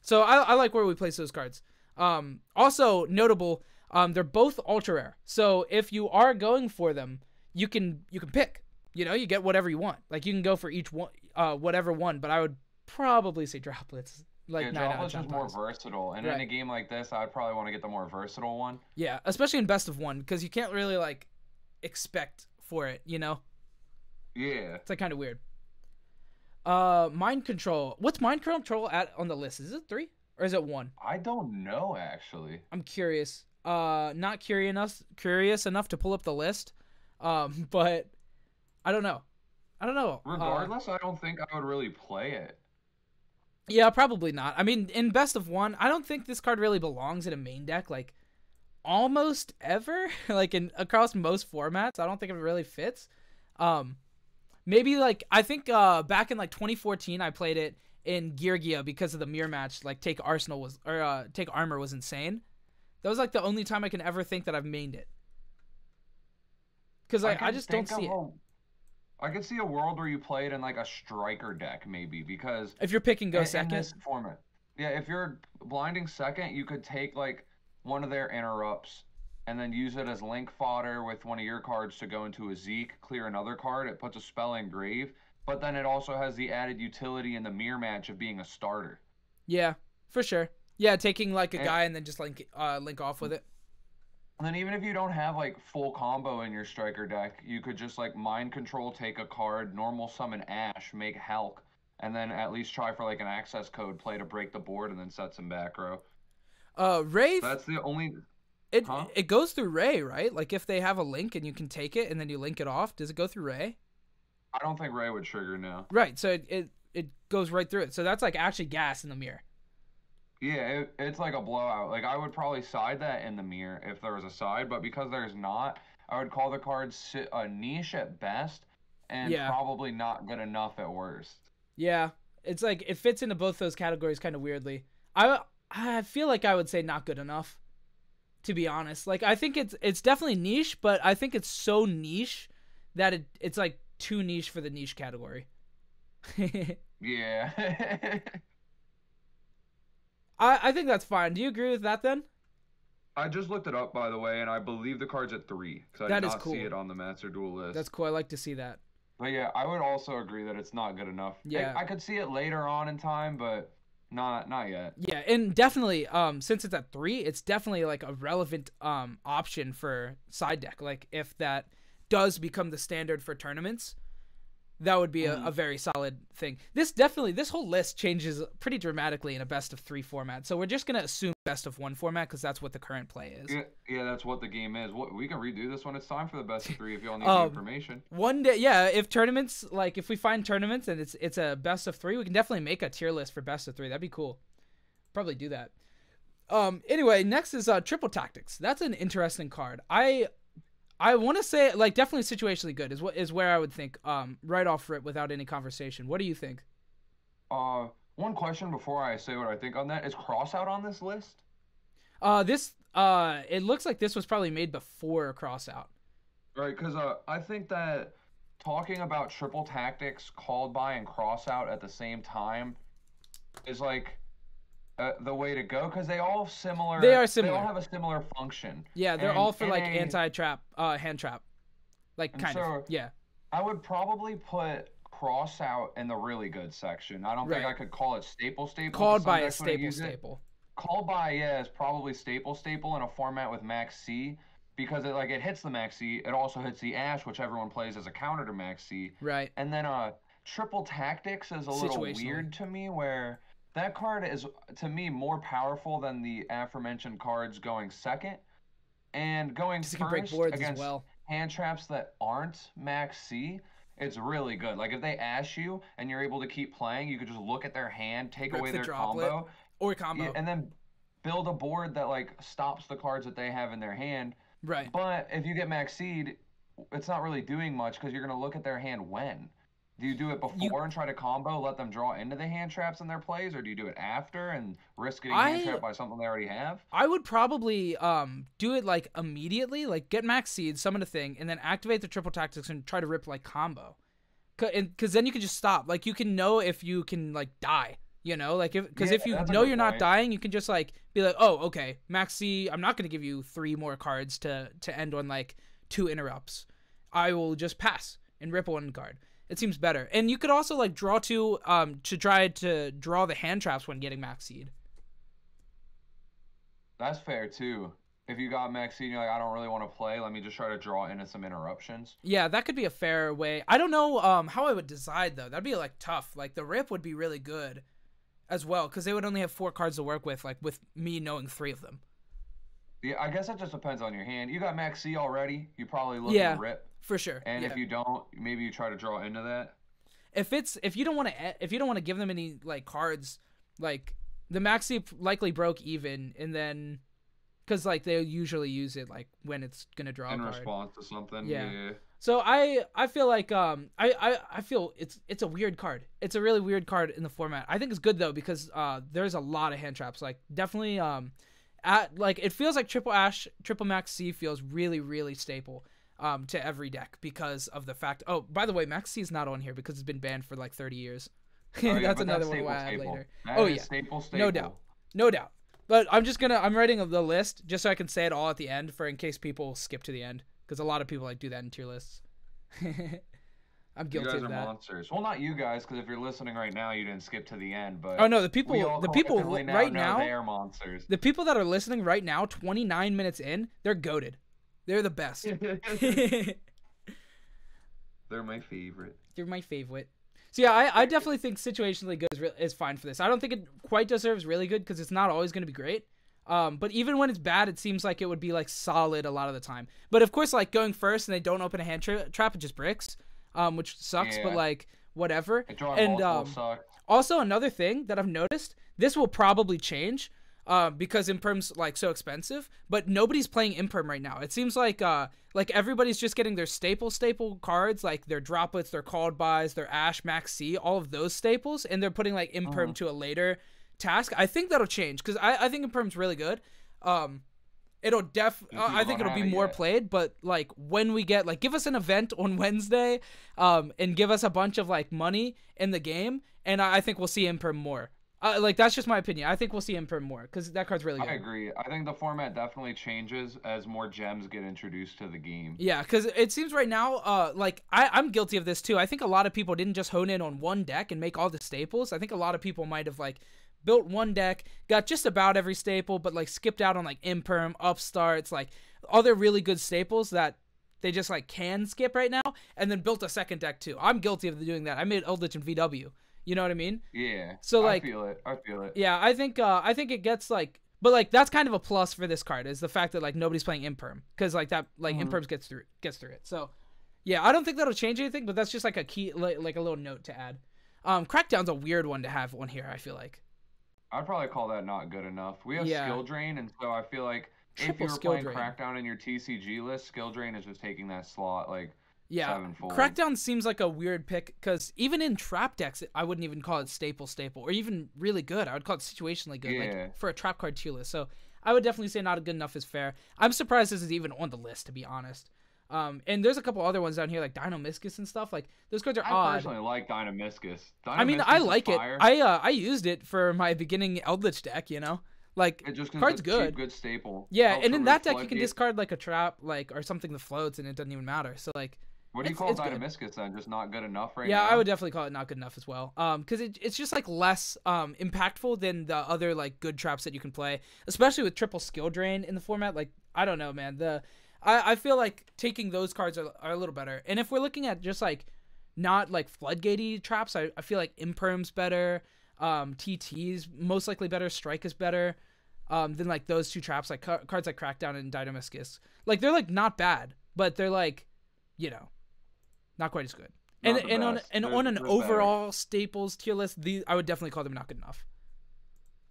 So, I, I like where we place those cards. Um, also, notable... Um, they're both ultra rare. So if you are going for them, you can you can pick. You know, you get whatever you want. Like you can go for each one, uh, whatever one. But I would probably say droplets. Like yeah, droplets is more versatile. And right. in a game like this, I'd probably want to get the more versatile one. Yeah, especially in best of one because you can't really like expect for it. You know. Yeah. It's like kind of weird. Uh, mind control. What's mind control at on the list? Is it three or is it one? I don't know actually. I'm curious. Uh, not curious enough, curious enough to pull up the list, um, but I don't know. I don't know. Regardless, uh, I don't think I would really play it. Yeah, probably not. I mean, in best of one, I don't think this card really belongs in a main deck, like, almost ever. like, in across most formats, I don't think it really fits. Um, maybe, like, I think uh, back in, like, twenty fourteen, I played it in Georgia because of the mirror match. Like, Take Arsenal was, or uh, Take Armor was insane. That was, like, the only time I can ever think that I've mained it. Because I, I, I just don't see it. A, I could see a world where you play it in, like, a striker deck, maybe, because... If you're picking go in, second. In this format. Yeah, if you're blinding second, you could take, like, one of their interrupts and then use it as link fodder with one of your cards to go into a Zeke, clear another card. It puts a spell in grave, but then it also has the added utility in the mirror match of being a starter. Yeah, for sure. Yeah, taking, like, a and, guy and then just, like, uh, link off with it. And then even if you don't have, like, full combo in your striker deck, you could just, like, mind control, take a card, normal summon Ash, make Hulk, and then at least try for, like, an access code play to break the board and then set some back row. Uh, Ray... That's the only... It, huh? it goes through Ray, right? Like, if they have a link and you can take it and then you link it off, does it go through Ray? I don't think Ray would trigger, no. Right, so it, it, it goes right through it. So that's, like, actually gas in the mirror. Yeah, it, it's like a blowout. Like, I would probably side that in the mirror if there was a side, but because there's not, I would call the card a niche at best and yeah. probably not good enough at worst. Yeah, it's like it fits into both those categories kind of weirdly. I, I feel like I would say not good enough, to be honest. Like, I think it's it's definitely niche, but I think it's so niche that it it's like too niche for the niche category. yeah. I, I think that's fine. Do you agree with that, then? I just looked it up, by the way, and I believe the card's at three. Because I that did not cool. see it on the Master Duel list. That's cool. I like to see that. But, yeah, I would also agree that it's not good enough. Yeah. I, I could see it later on in time, but Not not yet. Yeah, and definitely um since it's at three, it's definitely like a relevant um option for side deck. Like if that does become the standard for tournaments, that would be mm. a, a very solid thing. This definitely this whole list changes pretty dramatically in a best of three format. So we're just gonna assume best of one format because that's what the current play is. Yeah, yeah, that's what the game is. We can redo this when it's time for the best of three if y'all need um, the information. One day, yeah. If tournaments like if we find tournaments and it's it's a best of three, we can definitely make a tier list for best of three. That'd be cool. Probably do that. Um. Anyway, next is uh Triple Tactics. That's an interesting card. I. I want to say, like, definitely situationally good is what is where I would think um, right off rip without any conversation. What do you think? Uh, one question before I say what I think on that. Is Crossout on this list? Uh, this uh, it looks like this was probably made before Crossout. Right, because uh, I think that talking about Triple Tactics, Called By, and Crossout at the same time is, like, Uh, the way to go, because they all similar. They are similar. They all have a similar function. Yeah, they're and, all for like a, anti-trap, uh, hand trap, like kind so of. Yeah. I would probably put Cross Out in the really good section. I don't right. think I could call it staple staple. Called By is staple staple. It. Called By, yeah, is probably staple staple in a format with Maxi, because it like it hits the Maxi. It also hits the Ash, which everyone plays as a counter to Maxi. Right. And then uh, Triple Tactics is a little weird to me where. That card is, to me, more powerful than the aforementioned cards going second. And going first against well. hand traps that aren't max C, it's really good. Like, if they ash you and you're able to keep playing, you could just look at their hand, take Rip away the their droplet, combo. Or combo. Yeah, and then build a board that, like, stops the cards that they have in their hand. Right. But if you get max C'd, it's not really doing much because you're going to look at their hand when. Do you do it before you, and try to combo, let them draw into the hand traps in their plays, or do you do it after and risk getting I, hand trapped by something they already have? I would probably um, do it, like, immediately, like, get max seed, summon a thing, and then activate the Triple Tactics and try to rip, like, combo. Because then you can just stop. Like, you can know if you can, like, die, you know? Like, because if, yeah, if you know you're point. not dying, you can just, like, be like, oh, okay, max seed, I'm not going to give you three more cards to, to end on, like, two interrupts. I will just pass and rip one card. It seems better. And you could also, like, draw two um, to try to draw the hand traps when getting max seed. That's fair, too. If you got max seed, you're like, I don't really want to play. Let me just try to draw into some interruptions. Yeah, that could be a fair way. I don't know um, how I would decide, though. That'd be, like, tough. Like, the rip would be really good as well because they would only have four cards to work with, like, with me knowing three of them. Yeah, I guess that just depends on your hand. You got max seed already. You probably look yeah. at rip. For sure. And yeah. if you don't, maybe you try to draw into that. If it's if you don't want to if you don't want to give them any like cards, like the Maxi likely broke even, and then because like they usually use it like when it's gonna draw in a card. response to something. Yeah. yeah. So I I feel like um I, I I feel it's it's a weird card. It's a really weird card in the format. I think it's good though because uh there's a lot of hand traps. Like definitely um at like it feels like Triple Ash Triple Maxi feels really really staple. Um, to every deck because of the fact. Oh, by the way, Maxi is not on here because it's been banned for like thirty years. Oh, yeah, that's another that's one. Staple, why I add later. That oh yeah, staple, staple. no doubt, no doubt. But I'm just gonna I'm writing the list just so I can say it all at the end for in case people skip to the end because a lot of people like do that in tier lists. I'm guilty of that. You guys are that. monsters. Well, not you guys because if you're listening right now, you didn't skip to the end. But oh no, the people, the people right now, now they are monsters. The people that are listening right now, twenty-nine minutes in, they're goated. They're the best. They're my favorite. They're my favorite. So, yeah, I, I definitely think situationally good is, re is fine for this. I don't think it quite deserves really good because it's not always going to be great. Um, but even when it's bad, it seems like it would be, like, solid a lot of the time. But, of course, like, going first and they don't open a hand tra trap, it just bricks, um, which sucks, yeah. but, like, whatever. And um, also another thing that I've noticed, this will probably change. Uh, because Imperm's, like, so expensive. But nobody's playing Imperm right now. It seems like uh, like everybody's just getting their staple, staple cards, like their droplets, their called buys, their Ash, Max C, all of those staples. And they're putting, like, Imperm uh-huh. to a later task. I think that'll change because I, I think Imperm's really good. Um, it'll def. Uh, I think it'll be more yet. played. But, like, when we get, like, give us an event on Wednesday um, and give us a bunch of, like, money in the game. And I, I think we'll see Imperm more. Uh, like, that's just my opinion. I think we'll see Imperm more, because that card's really good. I agree. I think the format definitely changes as more gems get introduced to the game. Yeah, because it seems right now, uh, like, I, I'm guilty of this, too. I think a lot of people didn't just hone in on one deck and make all the staples. I think a lot of people might have, like, built one deck, got just about every staple, but like skipped out on like Imperm, Upstarts, like other really good staples that they just like can skip right now, and then built a second deck too. I'm guilty of doing that. I made Eldlich and V W. You know what I mean? Yeah. So like, I feel it. I feel it. Yeah, I think uh, I think it gets like, but like that's kind of a plus for this card is the fact that like nobody's playing Imperm, because like that like mm-hmm. Imperms gets through gets through it. So yeah, I don't think that'll change anything, but that's just like a key like, like a little note to add. Um, Crackdown's a weird one to have one here. I feel like. I'd probably call that not good enough. We have yeah. Skill Drain, and so I feel like Triple if you're playing drain. Crackdown in your T C G list, Skill Drain is just taking that slot like. Yeah, Crackdown seems like a weird pick because even in trap decks, I wouldn't even call it staple staple or even really good. I would call it situationally good, yeah. like for a trap card tier list. So I would definitely say not good enough is fair. I'm surprised this is even on the list, to be honest. Um, and there's a couple other ones down here like Dynamiscus and stuff. Like those cards are I odd. I personally like Dynamiscus. Dynamiscus I mean, I like it. I uh, I used it for my beginning Eldritch deck. You know. Like, it just card's good. Cheap, good staple. Yeah, Helps and in that deck, floodgate. You can discard, like, a trap, like, or something that floats, and it doesn't even matter. So, like, what do you call Dynamiscus then? Just not good enough right yeah, now? Yeah, I would definitely call it not good enough as well. Um, because it, it's just, like, less um impactful than the other, like, good traps that you can play, especially with triple skill drain in the format. Like, I don't know, man. The I, I feel like taking those cards are, are a little better. And if we're looking at just, like, not, like, floodgate-y traps, I, I feel like Imperm's better. Um, T T's most likely better. Strike is better um, than like those two traps, like ca cards like Crackdown and Dynamiscus. Like they're like not bad, but they're like, you know, not quite as good. Not and and on and they're, on an overall better. Staples tier list, these I would definitely call them not good enough.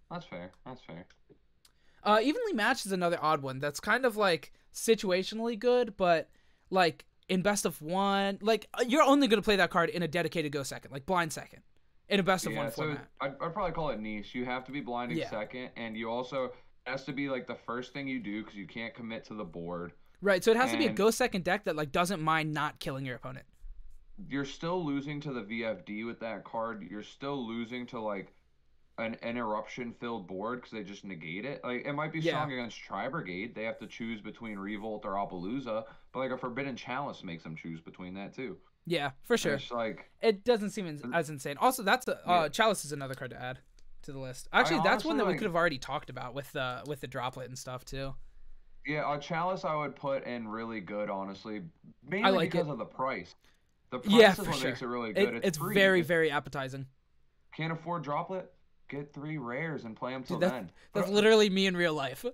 That's fair. That's fair. Uh, evenly matched is another odd one. That's kind of like situationally good, but like in best of one, like you're only gonna play that card in a dedicated go second, like blind second. In a best of yeah, one so format. I'd, I'd probably call it niche. You have to be blinding yeah. second, and you also it has to be like the first thing you do because you can't commit to the board. Right, so it has and to be a go second deck that like doesn't mind not killing your opponent. You're still losing to the V F D with that card. You're still losing to like an interruption filled board because they just negate it. Like it might be yeah. strong against Tri-Brigade. They have to choose between Revolt or Opalooza, but like a Forbidden Chalice makes them choose between that too. Yeah, for sure. Like, it doesn't seem in, as insane. Also, that's a, uh, yeah. Chalice is another card to add to the list. Actually, I that's honestly, one that we like, could have already talked about with the uh, with the droplet and stuff too. Yeah, uh, Chalice I would put in really good, honestly, mainly like because it. of the price. The price yeah, is what sure. makes it really good. It, it's it's very, very appetizing. Can't afford droplet? Get three rares and play them till Dude, that's, then. That's but, literally me in real life.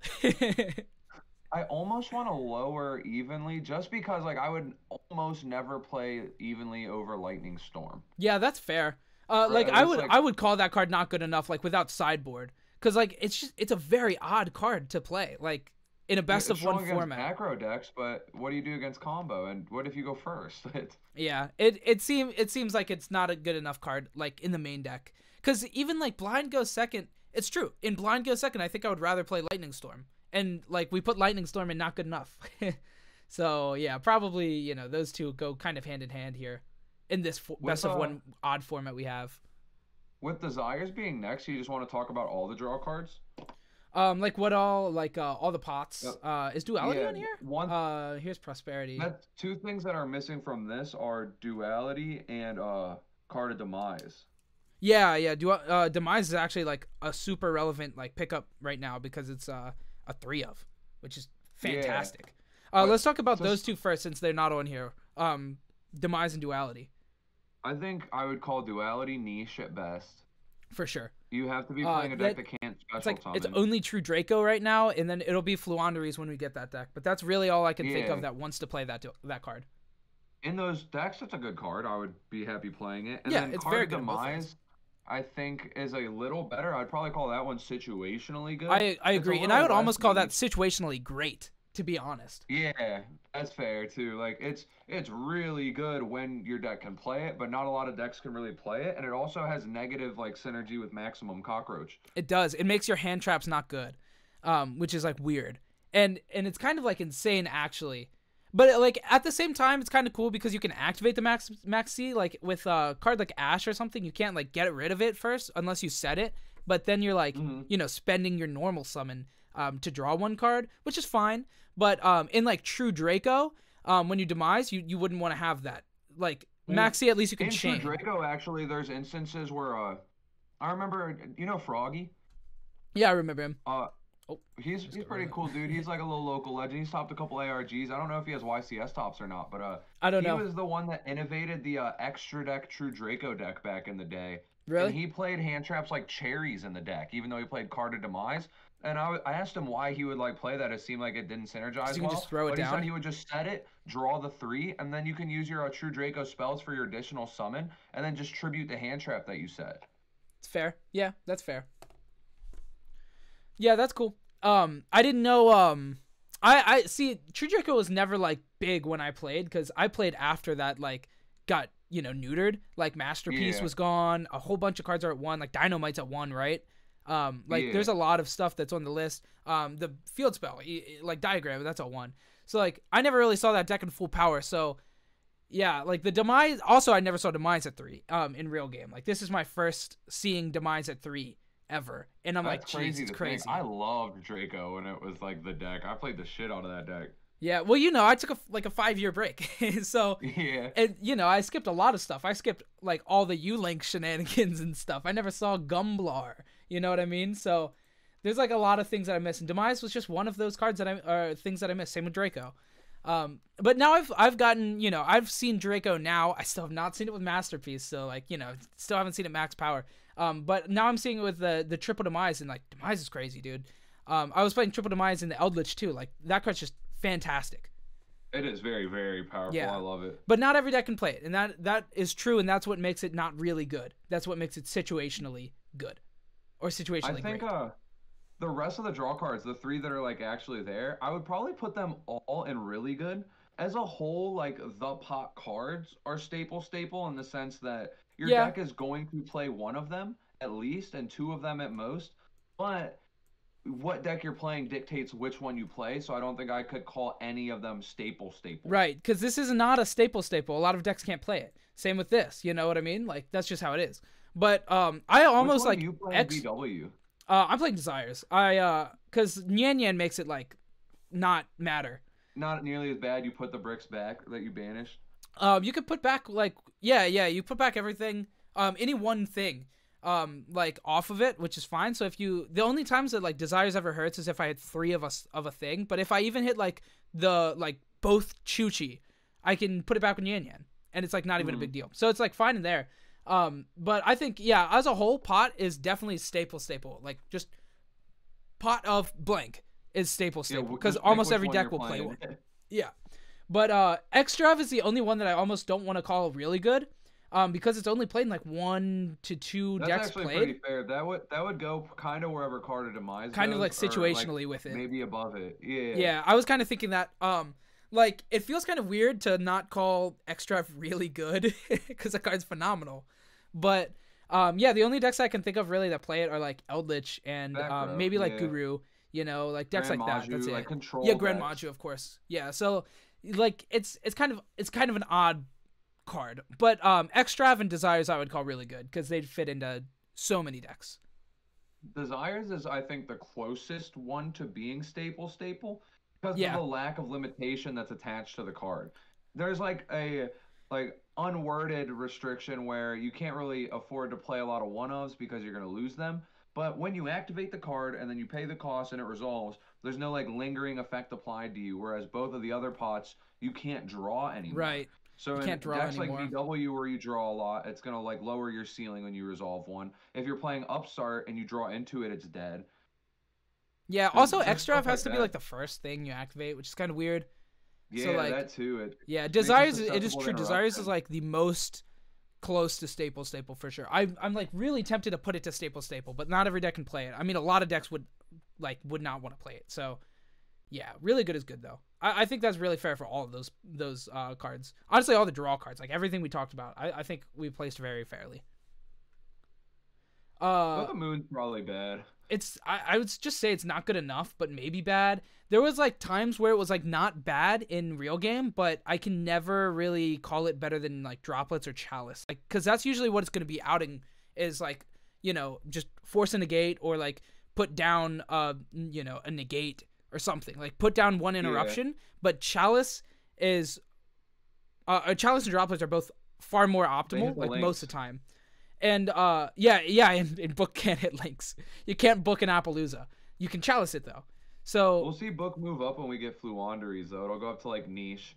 I almost want to lower evenly just because, like, I would almost never play evenly over Lightning Storm. Yeah, that's fair. Uh, right, like, I would like... I would call that card not good enough, like, without sideboard. Because, like, it's just it's a very odd card to play, like, in a best-of-one format. Macro decks, but what do you do against combo? And what if you go first? yeah, it it, seem, it seems like it's not a good enough card, like, in the main deck. Because even, like, Blind goes second. It's true. In Blind goes second, I think I would rather play Lightning Storm. And, like, we put Lightning Storm in not good enough. so, yeah, probably, you know, those two go kind of hand in hand here in this with, best of uh, one odd format we have. With Desires being next, you just want to talk about all the draw cards? Um, Like, what all, like, uh, all the pots. Yep. Uh, Is Duality yeah, on here? One, uh, Here's Prosperity. That's two things that are missing from this are Duality and uh, Card of Demise. Yeah, yeah. Du uh, Demise is actually, like, a super relevant, like, pickup right now because it's... uh. A three of, which is fantastic. Yeah. Uh, but, let's talk about so those two first, since they're not on here. Um, Demise and Duality. I think I would call Duality niche at best. For sure. You have to be playing uh, a deck that, that can't special it's like, summon. It's only true Draco right now, and then it'll be Fluanderies when we get that deck. But that's really all I can yeah. think of that wants to play that that card. In those decks, it's a good card. I would be happy playing it. And yeah, then it's card very good. Demise. I think is a little better. I'd probably call that one situationally good. I, I agree, and I would almost call that situationally great, to be honest. Yeah, that's fair too. Like it's it's really good when your deck can play it, but not a lot of decks can really play it, and it also has negative like synergy with Maximum Cockroach. It does. It makes your hand traps not good, um, which is like weird, and and it's kind of like insane actually. But, like, at the same time, it's kind of cool because you can activate the Max Maxi, like, with a card like Ash or something. You can't, like, get rid of it first unless you set it. But then you're, like, mm-hmm. you know, spending your normal summon um, to draw one card, which is fine. But um, in, like, true Draco, um, when you Demise, you, you wouldn't want to have that. Like, Maxi, at least you can in chain. In true Draco, actually, there's instances where, uh, I remember, you know Froggy? Yeah, I remember him. Uh, oh, he's he's pretty cool, dude. He's like a little local legend. He's topped a couple A R Gs. I don't know if he has Y C S tops or not, but uh, I don't he know. He was the one that innovated the uh, extra deck True Draco deck back in the day. Really? And he played hand traps like cherries in the deck, even though he played Card of Demise. And I, I asked him why he would like play that. It seemed like it didn't synergize well. Just throw it but down. He said he would just set it, draw the three, and then you can use your uh, True Draco spells for your additional summon, and then just tribute the hand trap that you set. It's fair. Yeah, that's fair. Yeah, that's cool. Um, I didn't know. Um, I I see. True Draco was never like big when I played because I played after that. Like, got you know neutered. Like Masterpiece yeah. was gone. A whole bunch of cards are at one. Like Dynamite's at one, right? Um, like yeah. there's a lot of stuff that's on the list. Um, the field spell, like diagram, that's a one. So like, I never really saw that deck in full power. So yeah, like the Demise, also I never saw Demise at three, um, in real game. Like this is my first seeing Demise at three ever. And I'm that's like, jeez, it's crazy. I loved Draco when it was like the deck. I played the shit out of that deck. Yeah. Well, you know, I took a, like a five year break. So, yeah. And you know, I skipped a lot of stuff. I skipped like all the U-Link shenanigans and stuff. I never saw Gumblar. You know what I mean? So there's like a lot of things that I miss, and Demise was just one of those cards that I or things that I miss. Same with Draco, um, but now I've I've gotten you know I've seen Draco now. I still have not seen it with Masterpiece, so like you know still haven't seen it max power. Um, but now I'm seeing it with the the triple Demise, and like Demise is crazy, dude. Um, I was playing triple Demise in the Eldlich too. Like that card's just fantastic. It is very very powerful. Yeah. I love it. But not every deck can play it, and that that is true, and that's what makes it not really good. That's what makes it situationally good. Or situationally I think great. Uh, the rest of the draw cards, the three that are like actually there, I would probably put them all in really good. As a whole, like the pot cards are staple staple in the sense that your yeah. deck is going to play one of them at least and two of them at most. But what deck you're playing dictates which one you play, so I don't think I could call any of them staple staple. Right, because this is not a staple staple. A lot of decks can't play it. Same with this, you know what I mean? Like that's just how it is. But um, I almost like you playing X, V W. Uh, I'm playing Desires. I uh, cause Nyan Nyan makes it like not matter. Not nearly as bad. You put the bricks back that you banished. Um, you could put back like yeah, yeah. You put back everything. Um, any one thing. Um, like off of it, which is fine. So if you, the only times that like Desires ever hurts is if I hit three of us of a thing. But if I even hit like the like both Choochie, I can put it back with Nyan Nyan, and it's like not even mm. a big deal. So it's like fine in there. Um, but I think, yeah, as a whole, pot is definitely staple staple. Like, just pot of blank is staple staple because yeah, almost every deck will play one. Yeah. But uh, Xtrav is the only one that I almost don't want to call really good um, because it's only played in, like, one to two That's decks played. That's actually pretty fair. That would, that would go kind of wherever Card of Demise Kind goes, of, like, situationally like with it. Maybe above it. Yeah. Yeah, I was kind of thinking that. Um, like, it feels kind of weird to not call Xtrav really good because the card's phenomenal. But, um, yeah, the only decks I can think of really that play it are, like, Eldlich and um, maybe, like, yeah. Guru, you know, like, decks Grand like Maju, that. That's it. Like control yeah, Grand decks. Maju, of course. Yeah, so, like, it's it's kind of it's kind of an odd card. But um, Xtrav and Desires I would call really good because they'd fit into so many decks. Desires is, I think, the closest one to being staple staple because yeah. of the lack of limitation that's attached to the card. There's, like, a... like unworded restriction where you can't really afford to play a lot of one-ofs because you're going to lose them. But when you activate the card and then you pay the cost and it resolves, there's no like lingering effect applied to you. Whereas both of the other pots, you can't draw anymore. Right. So you can't draw decks anymore. Like V W where you draw a lot, it's going to like lower your ceiling when you resolve one. If you're playing Upstart and you draw into it, it's dead. Yeah. And also, Xtrav has to be like the first thing you activate, which is kind of weird. Yeah, so like, that too. It yeah, Desires. It is true. Desires is like the most close to staple staple for sure. I'm I'm like really tempted to put it to staple staple, but not every deck can play it. I mean, a lot of decks would like would not want to play it. So yeah, really good is good though. I, I think that's really fair for all of those those uh, cards. Honestly, all the draw cards, like everything we talked about, I, I think we placed very fairly. Uh, well, the moon's probably bad. It's I, I would just say it's not good enough, but maybe bad. There was like times where it was like not bad in real game, but I can never really call it better than like Droplets or Chalice, like because that's usually what it's going to be outing is like you know just force a negate or like put down uh you know a negate or something like put down one interruption. Yeah. But Chalice is uh Chalice and Droplets are both far more optimal like links. Most of the time. And uh, yeah, yeah, and, and book can't hit links. You can't book an Opalooza. You can chalice it though. So we'll see book move up when we get Fluanderies though. It'll go up to like niche.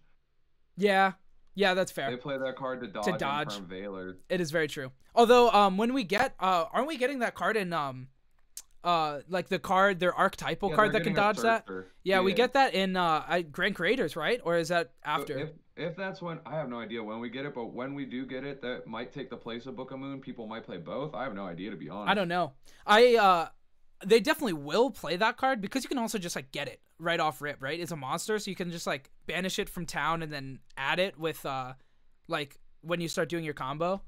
Yeah, yeah, that's fair. They play that card to dodge. To dodge. From Valor. It is very true. Although, um, when we get, uh, aren't we getting that card in um, uh, like the card, their archetypal yeah, card that can dodge that? Yeah, yeah, we get that in uh, Grand Creators, right? Or is that after? If, if that's when, I have no idea when we get it, but when we do get it, that might take the place of Book of Moon. People might play both. I have no idea, to be honest. I don't know. I uh. They definitely will play that card because you can also just like get it right off rip, right? It's a monster, so you can just like banish it from town and then add it with uh like when you start doing your combo.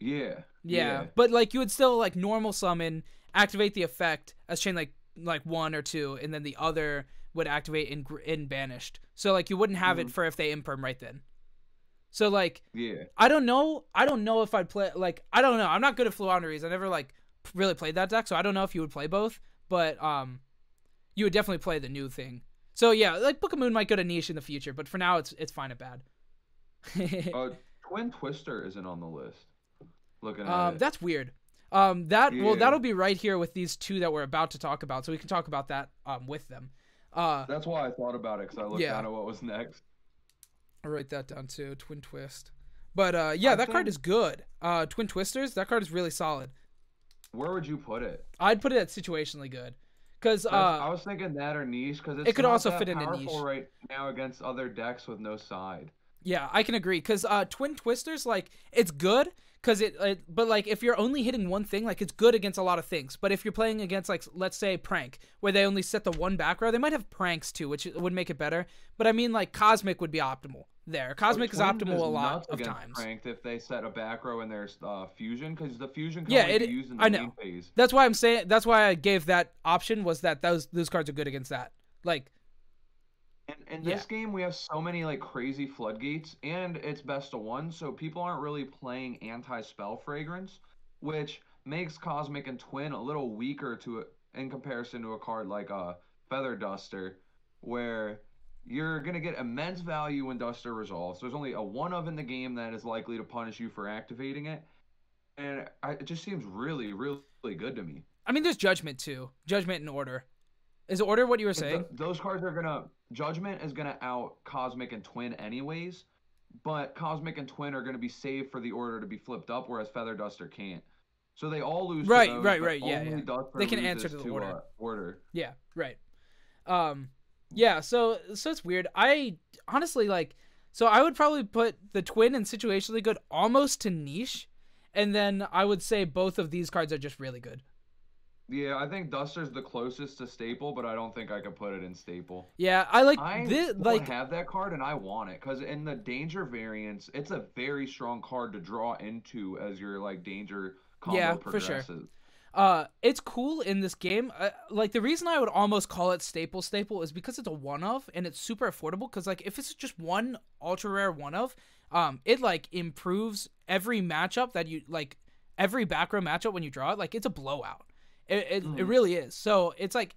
Yeah. Yeah. yeah. But like you would still like normal summon, activate the effect as chain like like one or two, and then the other would activate in in banished. So like you wouldn't have mm-hmm. it for if they imperm right then. So like yeah. I don't know. I don't know if I'd play like I don't know. I'm not good at Fluanderies. I never like really played that deck, so I don't know if you would play both, but um you would definitely play the new thing. So yeah, like Book of Moon might go to niche in the future, but for now it's it's fine and bad. uh, Twin Twister isn't on the list. Looking at um, it. That's weird. Um that yeah. well that'll be right here with these two that we're about to talk about, so we can talk about that um with them. Uh That's why I thought about it, because I looked yeah. down at what was next. I'll write that down too, Twin Twist. But uh yeah, I that think... card is good. Uh Twin Twisters, that card is really solid. Where would you put it? I'd put it at situationally good, because uh, I was thinking that or niche, because it could also fit into niche right now against other decks with no side. Yeah, I can agree, because uh, Twin Twisters, like it's good because it, it, but like if you're only hitting one thing, like it's good against a lot of things. But if you're playing against like let's say Prank, where they only set the one back row, they might have Pranks too, which would make it better. But I mean like Cosmic would be optimal. There, Cosmic is optimal a lot of times. Pranked if they set a back row in their uh, fusion, because the fusion can yeah, only it, be used in the I know. Game phase. That's why I'm saying. That's why I gave that option, was that those those cards are good against that. Like, in, in this yeah. game we have so many like crazy floodgates, and it's best of one, so people aren't really playing anti spell fragrance, which makes Cosmic and Twin a little weaker to it in comparison to a card like a uh, Feather Duster, where you're going to get immense value when Duster resolves. There's only a one of in the game that is likely to punish you for activating it. And I, it just seems really, really good to me. I mean, there's Judgment, too. Judgment and Order. Is Order what you were saying? The, those cards are going to... Judgment is going to out Cosmic and Twin anyways. But Cosmic and Twin are going to be saved for the Order to be flipped up, whereas Feather Duster can't. So they all lose Right, to those, right, right. Yeah, yeah. They can answer to the to, order. Uh, order. Yeah, right. Um... Yeah, so so it's weird. I honestly like so I would probably put the Twin and situationally good almost to niche, and then I would say both of these cards are just really good. Yeah, I think Duster's the closest to staple, but I don't think I could put it in staple. Yeah, I like I this, like have that card and I want it, because in the danger variants, it's a very strong card to draw into as your like danger combo yeah, progresses. For sure. Uh, it's cool in this game. Uh, like the reason I would almost call it staple staple is because it's a one of and it's super affordable. Cause like if it's just one ultra rare one of, um, it like improves every matchup that you like every back row matchup when you draw it. Like it's a blowout. It it, mm. it really is. So it's like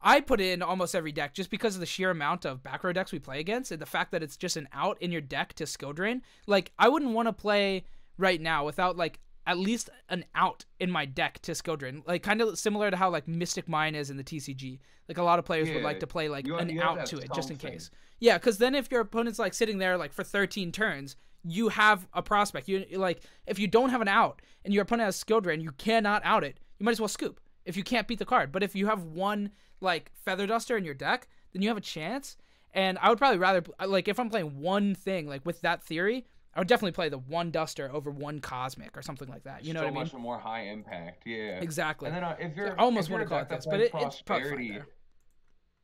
I put it in almost every deck just because of the sheer amount of back row decks we play against and the fact that it's just an out in your deck to skill drain. Like I wouldn't want to play right now without like at least an out in my deck to skill drain, like kind of similar to how like Mystic Mine is in the T C G. Like a lot of players yeah, would like to play like have, an out to it just in case. Yeah, because then if your opponent's like sitting there like for thirteen turns, you have a prospect. You like if you don't have an out and your opponent has skill drain, you cannot out it. You might as well scoop if you can't beat the card. But if you have one like Feather Duster in your deck, then you have a chance. And I would probably rather like if I'm playing one thing like with that theory, I would definitely play the one Duster over one Cosmic or something like that. You know so what I mean? So much more high impact, yeah. Exactly. And then uh, if you're, I almost if want you're to call it this, but it, it's Prosperity.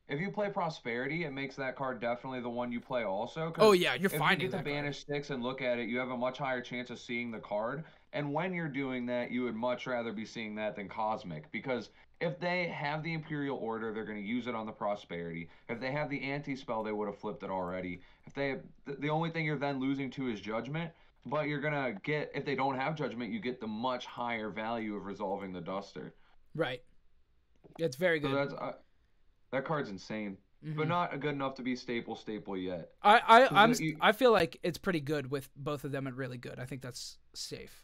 If you play Prosperity, it makes that card definitely the one you play also. Oh yeah, you're if finding you get that the banish card. Six and look at it, you have a much higher chance of seeing the card. And when you're doing that, you would much rather be seeing that than Cosmic, because if they have the Imperial Order, they're going to use it on the Prosperity. If they have the anti-spell, they would have flipped it already. If they, the only thing you're then losing to is Judgment, but you're going to get, if they don't have Judgment, you get the much higher value of resolving the Duster. Right. That's very good. So that's, uh, that card's insane, mm-hmm. but not good enough to be staple staple yet. I I I'm, you, I feel like it's pretty good with both of them and really good. I think that's safe.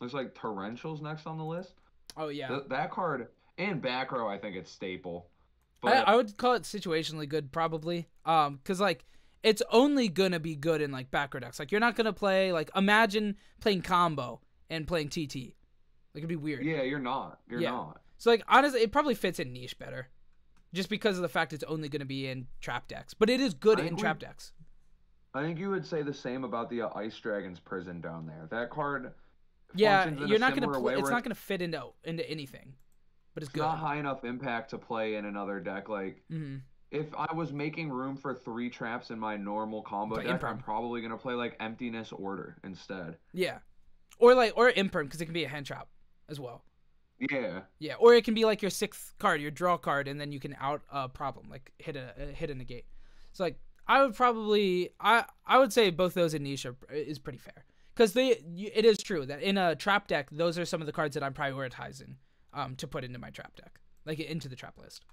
Looks like Torrential's next on the list. Oh, yeah. Th that card and back row, I think it's staple. But I, I would call it situationally good, probably. Um, because, like, it's only going to be good in, like, back row decks. Like, you're not going to play, like, imagine playing combo and playing T T. Like, it'd be weird. Yeah, you're not. You're yeah. not. So, like, honestly, it probably fits in niche better. Just because of the fact it's only going to be in trap decks. But it is good in trap decks. I think you would say the same about the uh, Ice Dragon's Prison down there. That card... Yeah, you're not going to... It's not going to fit into into anything. But it's, it's good. It's not high enough impact to play in another deck. Like, mm-hmm. if I was making room for three traps in my normal combo like deck, Imperm. I'm probably going to play, like, Emptiness Order instead. Yeah. Or, like, or Imperm, because it can be a hand trap as well. Yeah. Yeah, or it can be like your sixth card, your draw card, and then you can out a uh, problem, like hit a uh, hit a negate. So like I would probably I I would say both those in niche are, is pretty fair because they it is true that in a trap deck those are some of the cards that I'm prioritizing um to put into my trap deck, like into the trap list.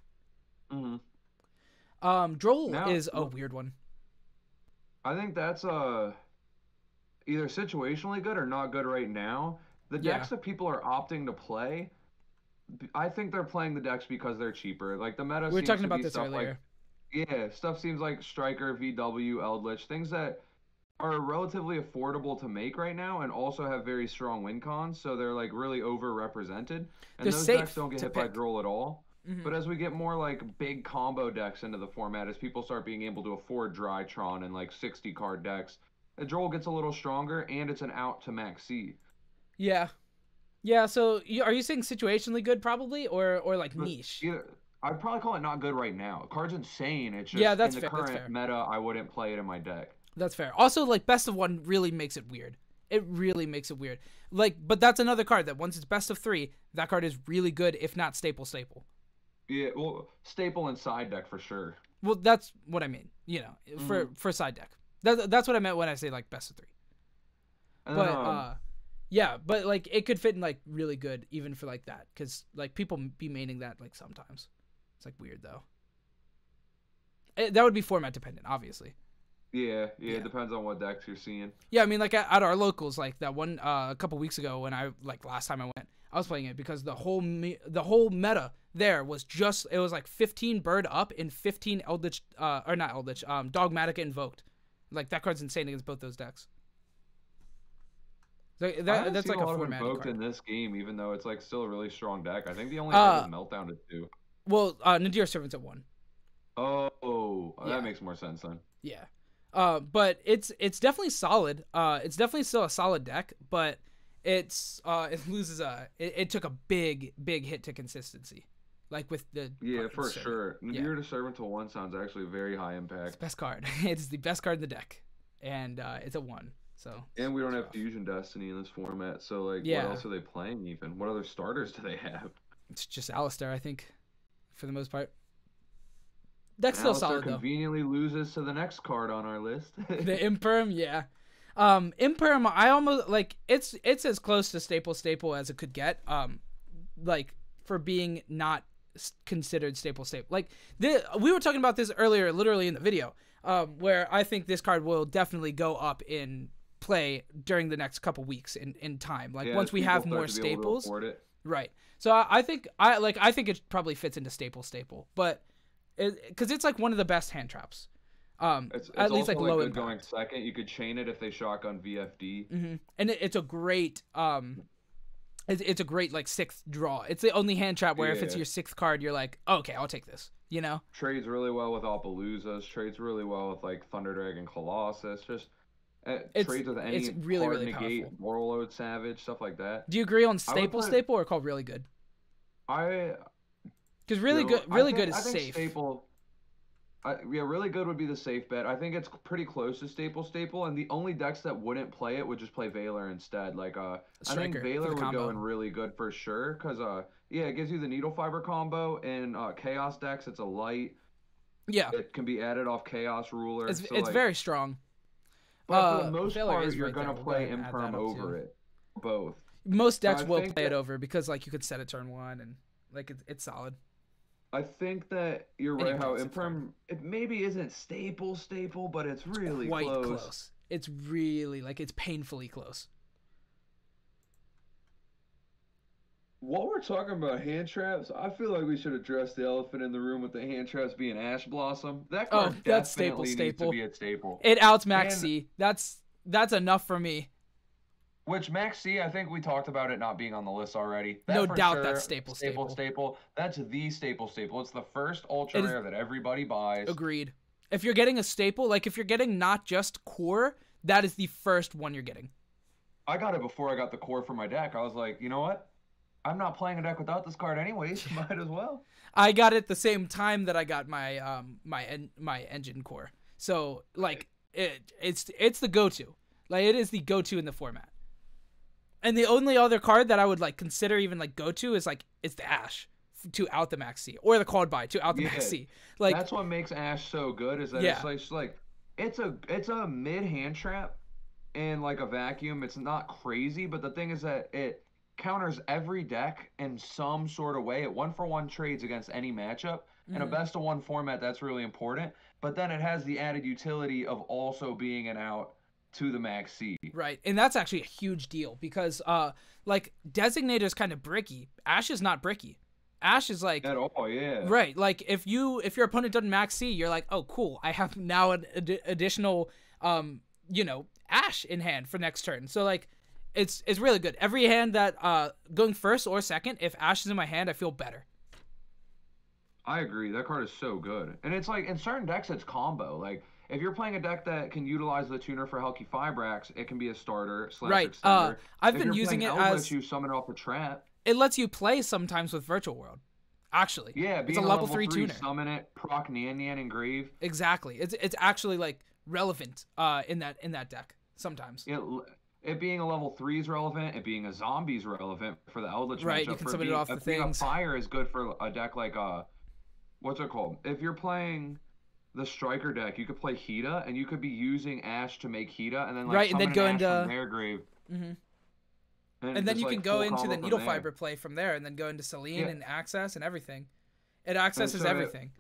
Mm-hmm. Um, Droll now, is a weird one. I think that's uh either situationally good or not good right now. The decks yeah. that people are opting to play, I think they're playing the decks because they're cheaper. Like the meta. We were seems talking about this earlier. Like, yeah, stuff seems like Striker, V W, Eldlich, things that are relatively affordable to make right now, and also have very strong win cons. So they're like really overrepresented, and they're those decks don't get hit pick. by Droll at all. Mm-hmm. But as we get more like big combo decks into the format, as people start being able to afford Drytron and like sixty card decks, the Droll gets a little stronger, and it's an out to Maxi. Yeah, yeah. So, you, are you saying situationally good, probably, or or like niche? Yeah, I'd probably call it not good right now. Card's insane. It's just yeah, that's in the fair. current that's fair. meta. I wouldn't play it in my deck. That's fair. Also, like best of one really makes it weird. It really makes it weird. Like, but that's another card that once it's best of three, that card is really good, if not staple staple. Yeah, well, staple in side deck for sure. Well, that's what I mean. You know, mm-hmm. for for side deck. That that's what I meant when I say like best of three. But. Know. uh Yeah, but like it could fit in like really good even for like that, because like people be maining that like sometimes. It's like weird though. It, that would be format dependent, obviously. Yeah, yeah, yeah, it depends on what decks you're seeing. Yeah, I mean like at, at our locals, like that one uh, a couple weeks ago when I like last time I went, I was playing it because the whole me the whole meta there was just it was like fifteen Bird Up and fifteen Eldritch uh, or not Eldritch um, Dogmatica Invoked. Like that card's insane against both those decks. That, that, that's like a, a lot of invoked card in this game, even though it's like still a really strong deck. I think the only uh, thing is Meltdown at two. Well, uh, Nadir Servant's at one. Oh, yeah. That makes more sense then. Yeah, uh, but it's it's definitely solid. Uh, it's definitely still a solid deck, but it's uh, it loses a. It, it took a big big hit to consistency, like with the yeah for servant. sure. Nadir yeah. Servant to one sounds actually very high impact. It's the best card. It's the best card in the deck, and uh, it's at one. So, and we don't have Fusion Destiny in this format, so like yeah. what else are they playing even? What other starters do they have? It's just Alistair, I think, for the most part. That's still Alistair solid though. Conveniently loses to the next card on our list. The Imperm, yeah. Um Imperm, I almost like it's it's as close to staple staple as it could get. Um like for being not considered staple staple. Like the, we were talking about this earlier literally in the video, um where I think this card will definitely go up in play during the next couple weeks in in time, like yeah, once we have more staples, right? So I, I think I like I think it probably fits into staple staple, but because it, it's like one of the best hand traps, um, it's, it's at least like, like low impact. Going second, you could chain it if they shotgun V F D, mm-hmm. and it, it's a great um, it's, it's a great like sixth draw. It's the only hand trap where yeah. if it's your sixth card, you're like, oh, okay, I'll take this. You know, trades really well with Opaloozas, trades really well with like Thunder Dragon Colossus, just. It it's, trades with any it's really, card really negate, powerful. Warlord, Savage, stuff like that. Do you agree on staple put, staple or called really good? I because really you know, good really think, good is I think safe. Staple, I, yeah, really good would be the safe bet. I think it's pretty close to staple staple, and the only decks that wouldn't play it would just play Valor instead. Like uh, I think Valor would combo. go in really good for sure because uh, yeah, it gives you the Needle Fiber combo in uh, Chaos decks. It's a light. Yeah, it can be added off Chaos Ruler. It's, so it's like, very strong. But for the most uh, part, you're right gonna there. play Imperm over too. it. Both. Most decks so will play that, it over because like you could set a turn one and like it's it's solid. I think that you're and right. How Imperm it maybe isn't staple staple, but it's really it's quite close. close. It's really like it's painfully close. While we're talking about hand traps, I feel like we should address the elephant in the room with the hand traps being Ash Blossom. That card oh, that's staple, staple. needs to be a staple. It outs Maxi. That's that's enough for me. Which Maxi, I think we talked about it not being on the list already. That no doubt sure, that's staple, staple, staple. That's the staple, staple. It's the first ultra rare that everybody buys. Agreed. If you're getting a staple, like if you're getting not just core, that is the first one you're getting. I got it before I got the core for my deck. I was like, you know what? I'm not playing a deck without this card anyways. Might as well. I got it the same time that I got my um my en my engine core. So like it it's it's the go-to. Like it is the go-to in the format. And the only other card that I would like consider even like go-to is like it's the Ash to out the Maxi or the Called By to out the yeah. Maxi. Like that's what makes Ash so good is that yeah. it's like, it's like it's a it's a mid hand trap in like a vacuum. It's not crazy, but the thing is that it counters every deck in some sort of way. It one for one trades against any matchup. Mm-hmm. In a best of one format, that's really important. But then it has the added utility of also being an out to the Maxi. Right. And that's actually a huge deal because uh like Designator is kind of bricky. Ash is not bricky. Ash is like at all, yeah. Right. Like if you if your opponent doesn't Maxi, you're like, oh cool, I have now an ad additional um, you know, Ash in hand for next turn. So like It's it's really good. Every hand that uh going first or second, if Ash is in my hand, I feel better. I agree. That card is so good, and it's like in certain decks, it's combo. Like if you're playing a deck that can utilize the tuner for Helki Fibrax, it can be a starter slash right. extender. Uh, I've if been you're using it Eldlich, as you summon off a trap. It lets you play sometimes with Virtual World. Actually, yeah, being it's a level, level three, three tuner. Summon it, proc Nyan Nyan Engrave. Exactly. It's it's actually like relevant uh in that in that deck sometimes. It, It being a level three is relevant. It being a zombie is relevant for the Eldlich right, matchup. Right, you can summon it off the things. A fire is good for a deck like uh, what's it called? If you're playing the Striker deck, you could play Hita, and you could be using Ash to make Hita, and then like right, summon and then go an into Hairgrave. Mm-hmm. And, and then you like, can go into the Needle Fiber play from there, and then go into Selene yeah. and Access and everything. It accesses so everything.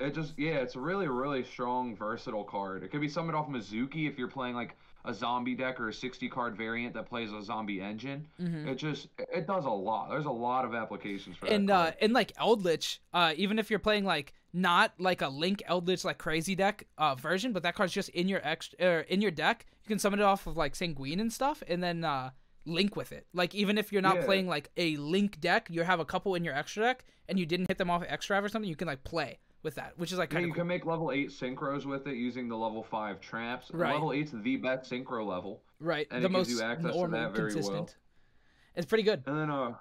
It, It just, yeah, it's a really, really strong, versatile card. It could be summoned off Mizuki if you're playing, like, a zombie deck or a sixty-card variant that plays a zombie engine. Mm-hmm. It just, it does a lot. There's a lot of applications for that and, card. Uh, and, like, Eldlich, uh, even if you're playing, like, not, like, a Link Eldlich, like, crazy deck uh, version, but that card's just in your ex er, in your deck, you can summon it off of, like, Sanguine and stuff, and then uh, Link with it. Like, even if you're not yeah. playing, like, a Link deck, you have a couple in your extra deck, and you didn't hit them off X-Drive or something, you can, like, play with that, which is like kind of yeah, you cool. can make level eight synchros with it using the level five traps. Right. Level eight's the best synchro level. Right. And the it most gives you access normal, to that very consistent. Well. It's pretty good. And then uh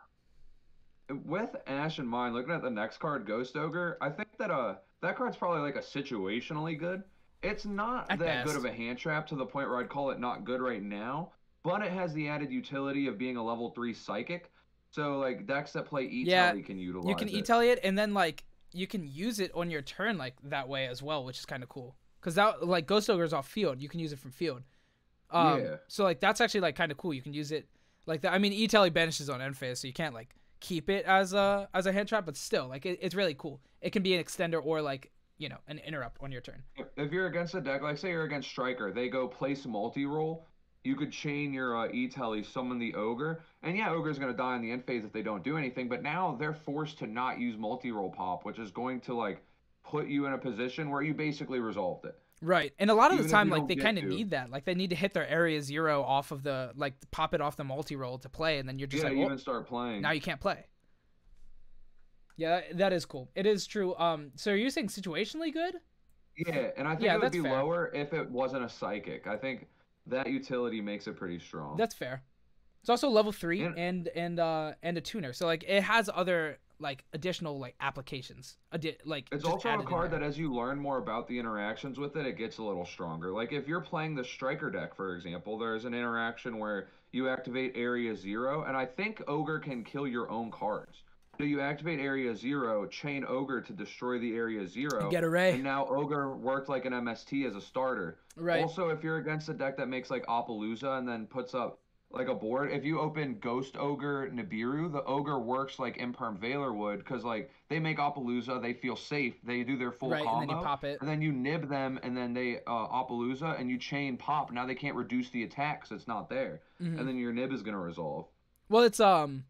with Ash in mind, looking at the next card, Ghost Ogre, I think that uh that card's probably like a situationally good. It's not at that best. good of a hand trap to the point where I'd call it not good right now, but it has the added utility of being a level three psychic. So like decks that play E-Tally yeah, can utilize. You can E-Tally it and then like you can use it on your turn like that way as well, which is kind of cool because that like Ghost Ogre is off field. You can use it from field. Um, yeah. So like that's actually like kind of cool. You can use it like that. I mean, E-Tally banishes on end phase, so you can't like keep it as a as a hand trap, but still like it, it's really cool. It can be an extender or like you know an interrupt on your turn. If you're against a deck, like say you're against Striker, they go place multi roll. You could chain your uh, E-Tally, summon the Ogre, and yeah, Ogre's going to die in the end phase if they don't do anything, but now they're forced to not use multi-roll pop, which is going to, like, put you in a position where you basically resolved it. Right, and a lot of the time, like, they kind of need that. Like, they need to hit their area zero off of the, like, pop it off the multi-roll to play, and then you're just yeah, like, well, even start playing. Now you can't play. Yeah, that is cool. It is true. Um, so are you saying situationally good? Yeah, and I think yeah, it would be fair. Lower if it wasn't a psychic. I think that utility makes it pretty strong. That's fair. It's also level three and and and, uh, and a tuner, so like it has other like additional like applications. Adi like it's also a card that as you learn more about the interactions with it, it gets a little stronger. Like if you're playing the Striker deck, for example, there's an interaction where you activate Area Zero, and I think Ogre can kill your own cards. So you activate Area Zero, chain Ogre to destroy the Area Zero. You get a ray. And now Ogre worked like an M S T as a starter. Right. Also, if you're against a deck that makes like Opalooza and then puts up like a board, if you open Ghost Ogre Nibiru, the Ogre works like Imperm Valor would because like they make Opalooza, they feel safe, they do their full right, combo. And then you pop it. And then you nib them, and then they uh, Opalooza, and you chain pop. Now they can't reduce the attack because it's not there. Mm-hmm. And then your nib is going to resolve. Well, it's um...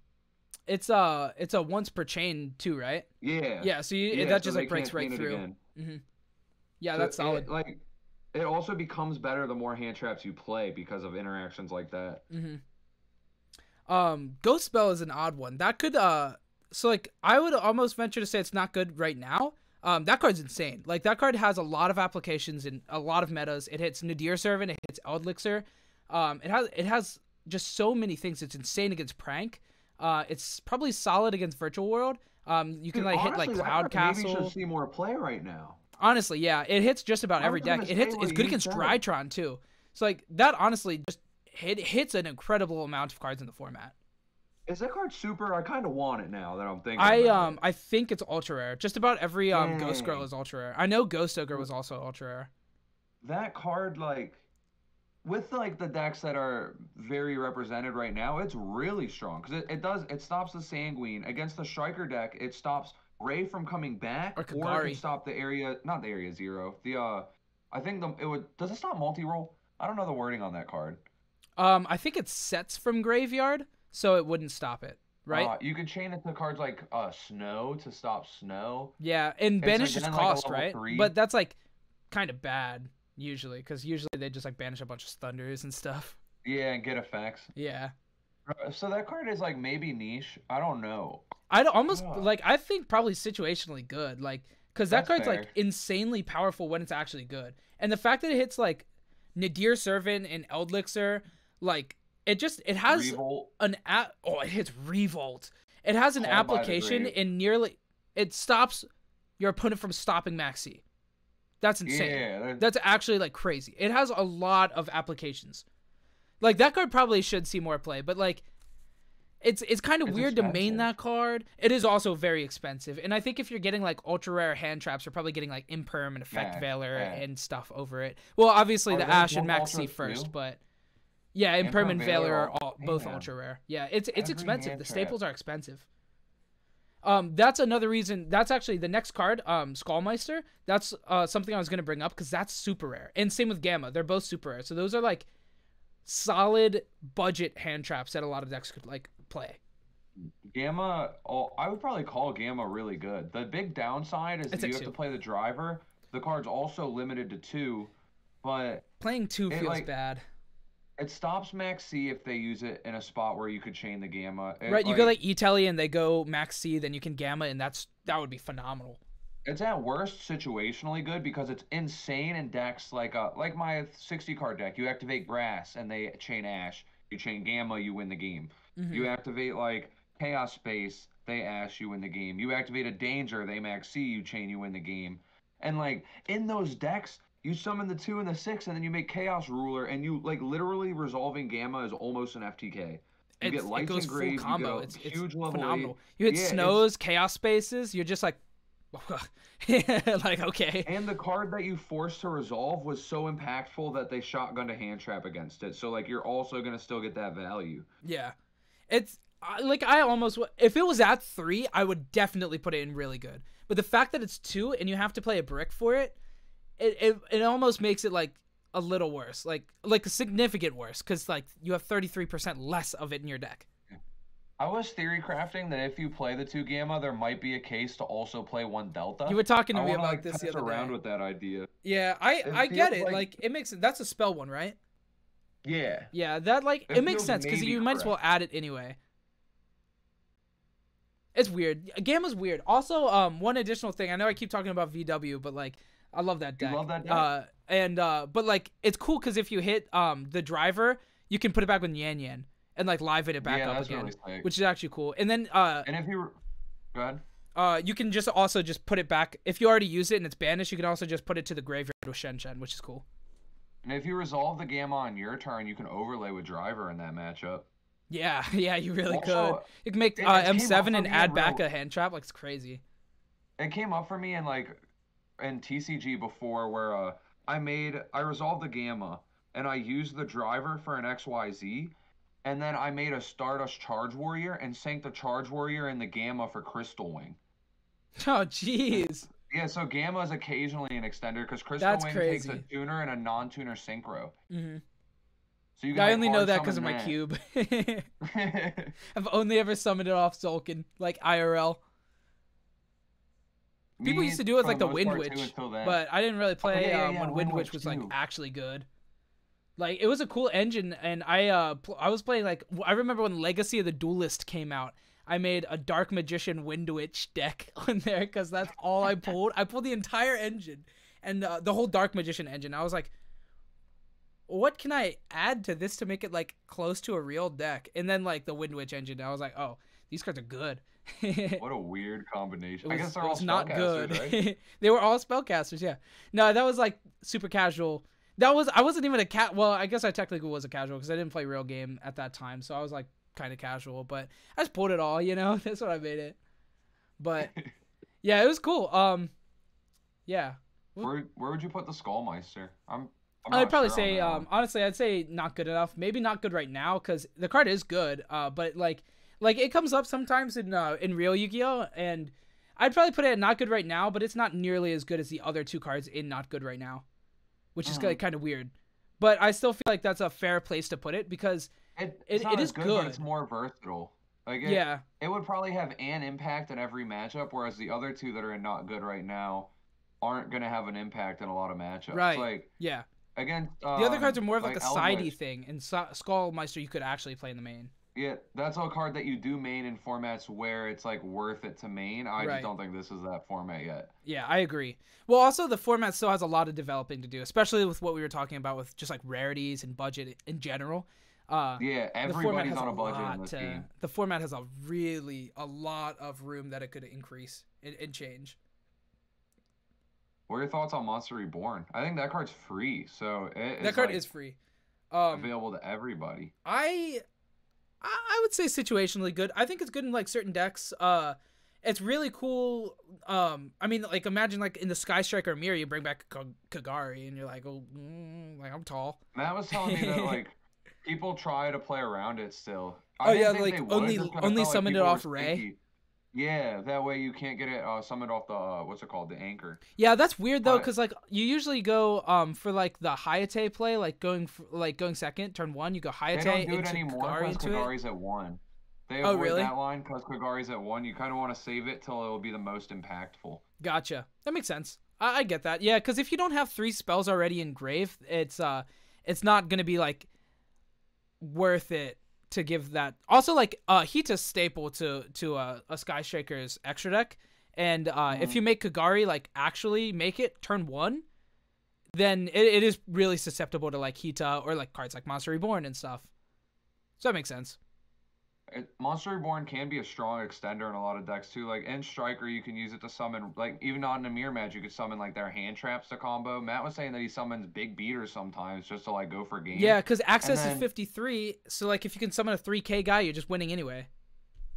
It's uh it's a once per chain too, right? Yeah. Yeah, so you, yeah, that so just like breaks right through. Mm-hmm. Yeah, so that's solid. It, like it also becomes better the more hand traps you play because of interactions like that. Mm-hmm. Um, Ghost Spell is an odd one. That could uh so like I would almost venture to say it's not good right now. Um, that card's insane. Like that card has a lot of applications in a lot of metas. It hits Nadir Servant, it hits Eldlich. Um, it has it has just so many things. It's insane against Prank. Uh, it's probably solid against Virtual World. Um, you can Dude, like honestly, hit like Cloud Castle. Maybe should see more play right now. Honestly, yeah, it hits just about every deck. It hits. It's good against Drytron too. So like that, honestly, just hit hits an incredible amount of cards in the format. Is that card super? I kind of want it now that I'm thinking. I about um it. I think it's ultra rare. Just about every um Dang. Ghost Girl is ultra rare. I know Ghost Ogre was also ultra rare. That card like. With like the decks that are very represented right now, it's really strong because it, it does it stops the Sanguine against the Striker deck. It stops Ray from coming back, or, or it can stop the area not the area zero. The uh, I think the it would does it stop multi roll? I don't know the wording on that card. Um, I think it sets from graveyard, so it wouldn't stop it, right? Uh, you could chain it to cards like uh Snow to stop Snow. Yeah, and banishes like, cost like right, three. But that's like kind of bad. Usually, because usually they just like banish a bunch of Thunders and stuff. Yeah, and get effects. Yeah. So that card is like maybe niche. I don't know. I'd almost yeah. like I think probably situationally good, like because that That's card's fair. Like insanely powerful when it's actually good, and the fact that it hits like Nadir Servant and Eldlich, like it just it has Revolt. an a oh it hits Revolt. It has an Call application and nearly it stops your opponent from stopping Maxi. That's insane. Yeah, that's... that's actually like crazy. It has a lot of applications. Like that card probably should see more play, but like it's it's kind of it's weird expensive. to main that card. It is also very expensive. And I think if you're getting like ultra rare hand traps, you're probably getting like Imperm and Effect yeah, Valor yeah. and stuff over it. Well, obviously are the Ash and Maxi first, two? but yeah, Imperm and Valor are all, both yeah. ultra rare. Yeah, it's it's Every expensive. The staples trap. are expensive. Um, that's another reason. That's actually the next card, um, Skullmeister. That's uh, something I was going to bring up because that's super rare. And same with Gamma. They're both super rare. So those are like solid budget hand traps that a lot of decks could like play. Gamma, oh, I would probably call Gamma really good. The big downside is it's that you have two. to play the driver. The card's also limited to two, but... Playing two it, feels like, bad. It stops Maxi if they use it in a spot where you could chain the Gamma. It, right, you like, go like E-Telly and they go Maxi, then you can Gamma, and that's that would be phenomenal. It's at worst situationally good because it's insane in decks like a, like my sixty-card deck. You activate Grass and they chain Ash. You chain Gamma, you win the game. Mm-hmm. You activate like Chaos Space, they Ash, you win the game. You activate a Danger, they Maxi, you chain, you win the game. And like in those decks... You summon the two and the six, and then you make Chaos Ruler, and you like literally resolving Gamma is almost an F T K. You it's, get Lights and Graves, you go it's, huge it's level phenomenal. Eight. You hit yeah, Snows, it's... Chaos Spaces. You're just like, like okay. And the card that you forced to resolve was so impactful that they shotgun to hand trap against it. So like you're also gonna still get that value. Yeah, it's like I almost if it was at three, I would definitely put it in really good. But the fact that it's two and you have to play a brick for it. It, it it almost makes it like a little worse, like like a significant worse, because like you have thirty-three percent less of it in your deck. I was theory crafting that if you play the two Gamma, there might be a case to also play one Delta. You were talking to I me about like, this the other around day. with that idea. Yeah, I it I get it. Like, like it makes that's a spell one, right? Yeah. Yeah, that like it, it makes sense because you correct. might as well add it anyway. It's weird. Gamma's weird. Also, um, one additional thing. I know I keep talking about V W, but like. I love that deck. You love that deck? Uh, and uh, but like it's cool because if you hit um the driver, you can put it back with Yan Yan and like live hit it back yeah, up again, really which is actually cool. And then uh, and if you go ahead, uh, you can just also just put it back if you already use it and it's banished. You can also just put it to the graveyard with Shen Shen, which is cool. And if you resolve the Gamma on your turn, you can overlay with driver in that matchup. Yeah, yeah, you really also, could. You can make uh, M seven and add back real... a hand trap. Like it's crazy. It came up for me and like. And T C G before where uh, I made I resolved the Gamma and I used the driver for an X Y Z and then I made a Stardust Charge Warrior and sank the Charge Warrior and the Gamma for Crystal Wing. Oh jeez. Yeah, so Gamma is occasionally an extender because Crystal That's Wing crazy. takes a tuner and a non-tuner synchro. Mm-hmm. So you got I only know that because of my man. cube. I've only ever summoned it off Zulkin, like I R L. People Me, used to do it with like the Wind Witch, but I didn't really play oh, yeah, yeah, um, yeah, when Wind Witch was too. like actually good. Like it was a cool engine, and I uh I was playing like I remember when Legacy of the Duelist came out. I made a Dark Magician Wind Witch deck on there because that's all I pulled. I pulled the entire engine and uh, the whole Dark Magician engine. I was like, what can I add to this to make it like close to a real deck? And then like the Wind Witch engine, I was like, oh, these cards are good. What a weird combination. Was, I guess they're all spellcasters, right? They were all spellcasters, yeah. No, that was like super casual. That was I wasn't even a cat. Well, I guess I technically was a casual because I didn't play real game at that time, so I was like kind of casual. But I just pulled it all, you know. That's what I made it. But yeah, it was cool. Um, yeah. Where Where would you put the Skullmeister? I'm. I'm I'd probably sure say on um honestly, I'd say not good enough. Maybe not good right now because the card is good. Uh, but like. Like, it comes up sometimes in uh, in real Yu-Gi-Oh! And I'd probably put it at Not Good Right Now, but it's not nearly as good as the other two cards in Not Good Right Now, which mm-hmm. is like, kind of weird. But I still feel like that's a fair place to put it because it, it's it, not it as is good, good. But it's more versatile. Like it, yeah. It would probably have an impact in every matchup, whereas the other two that are in Not Good Right Now aren't going to have an impact in a lot of matchups. Right, like, yeah. Again, um, the other cards are more of like, like a sidey thing, and so Skullmeister you could actually play in the main. Yeah, that's a card that you do main in formats where it's, like, worth it to main. I right. just don't think this is that format yet. Yeah, I agree. Well, also, the format still has a lot of developing to do, especially with what we were talking about with just, like, rarities and budget in general. Uh, yeah, everybody's on a, a budget in this to, game. The format has a really, a lot of room that it could increase and, and change. What are your thoughts on Monster Reborn? I think that card's free, so it, That card like, is free. Um, available to everybody. I... I would say situationally good. I think it's good in like certain decks. Uh, it's really cool. Um, I mean, like imagine like in the Sky Striker mirror, you bring back Kagari, and you're like, oh, mm, like I'm tall. Matt was telling me that like people try to play around it still. I oh yeah, like only only summon it off Ray. Yeah, that way you can't get it uh, summoned off the uh, what's it called, the anchor. Yeah, that's weird though, because like you usually go um for like the Hayate play, like going for, like going second turn one, you go Hayate. They don't do it anymore because Kagari's at one. They avoid oh, really? that line because Kagari's at one. You kind of want to save it till it will be the most impactful. Gotcha. That makes sense. I, I get that. Yeah, because if you don't have three spells already engraved, it's uh, it's not gonna be like worth it to give that. Also, like uh Hita's staple to to uh, a Sky Striker's extra deck, and uh mm-hmm. if you make Kagari like actually make it turn one, then it, it is really susceptible to like Hita or like cards like Monster Reborn and stuff, so that makes sense. It, Monster Reborn can be a strong extender in a lot of decks too. Like in Striker you can use it to summon, like even on a mirror match you could summon like their hand traps to combo. Matt was saying that he summons big beaters sometimes just to like go for game. Yeah, because access then, is fifty-three, so like if you can summon a three K guy you're just winning anyway.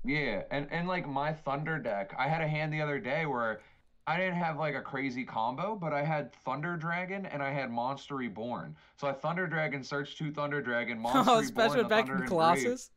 Yeah, and and like my Thunder deck, I had a hand the other day where I didn't have like a crazy combo, but I had Thunder Dragon and I had Monster Reborn, so I Thunder Dragon searched two Thunder Dragon Monster oh, special back in Colossus.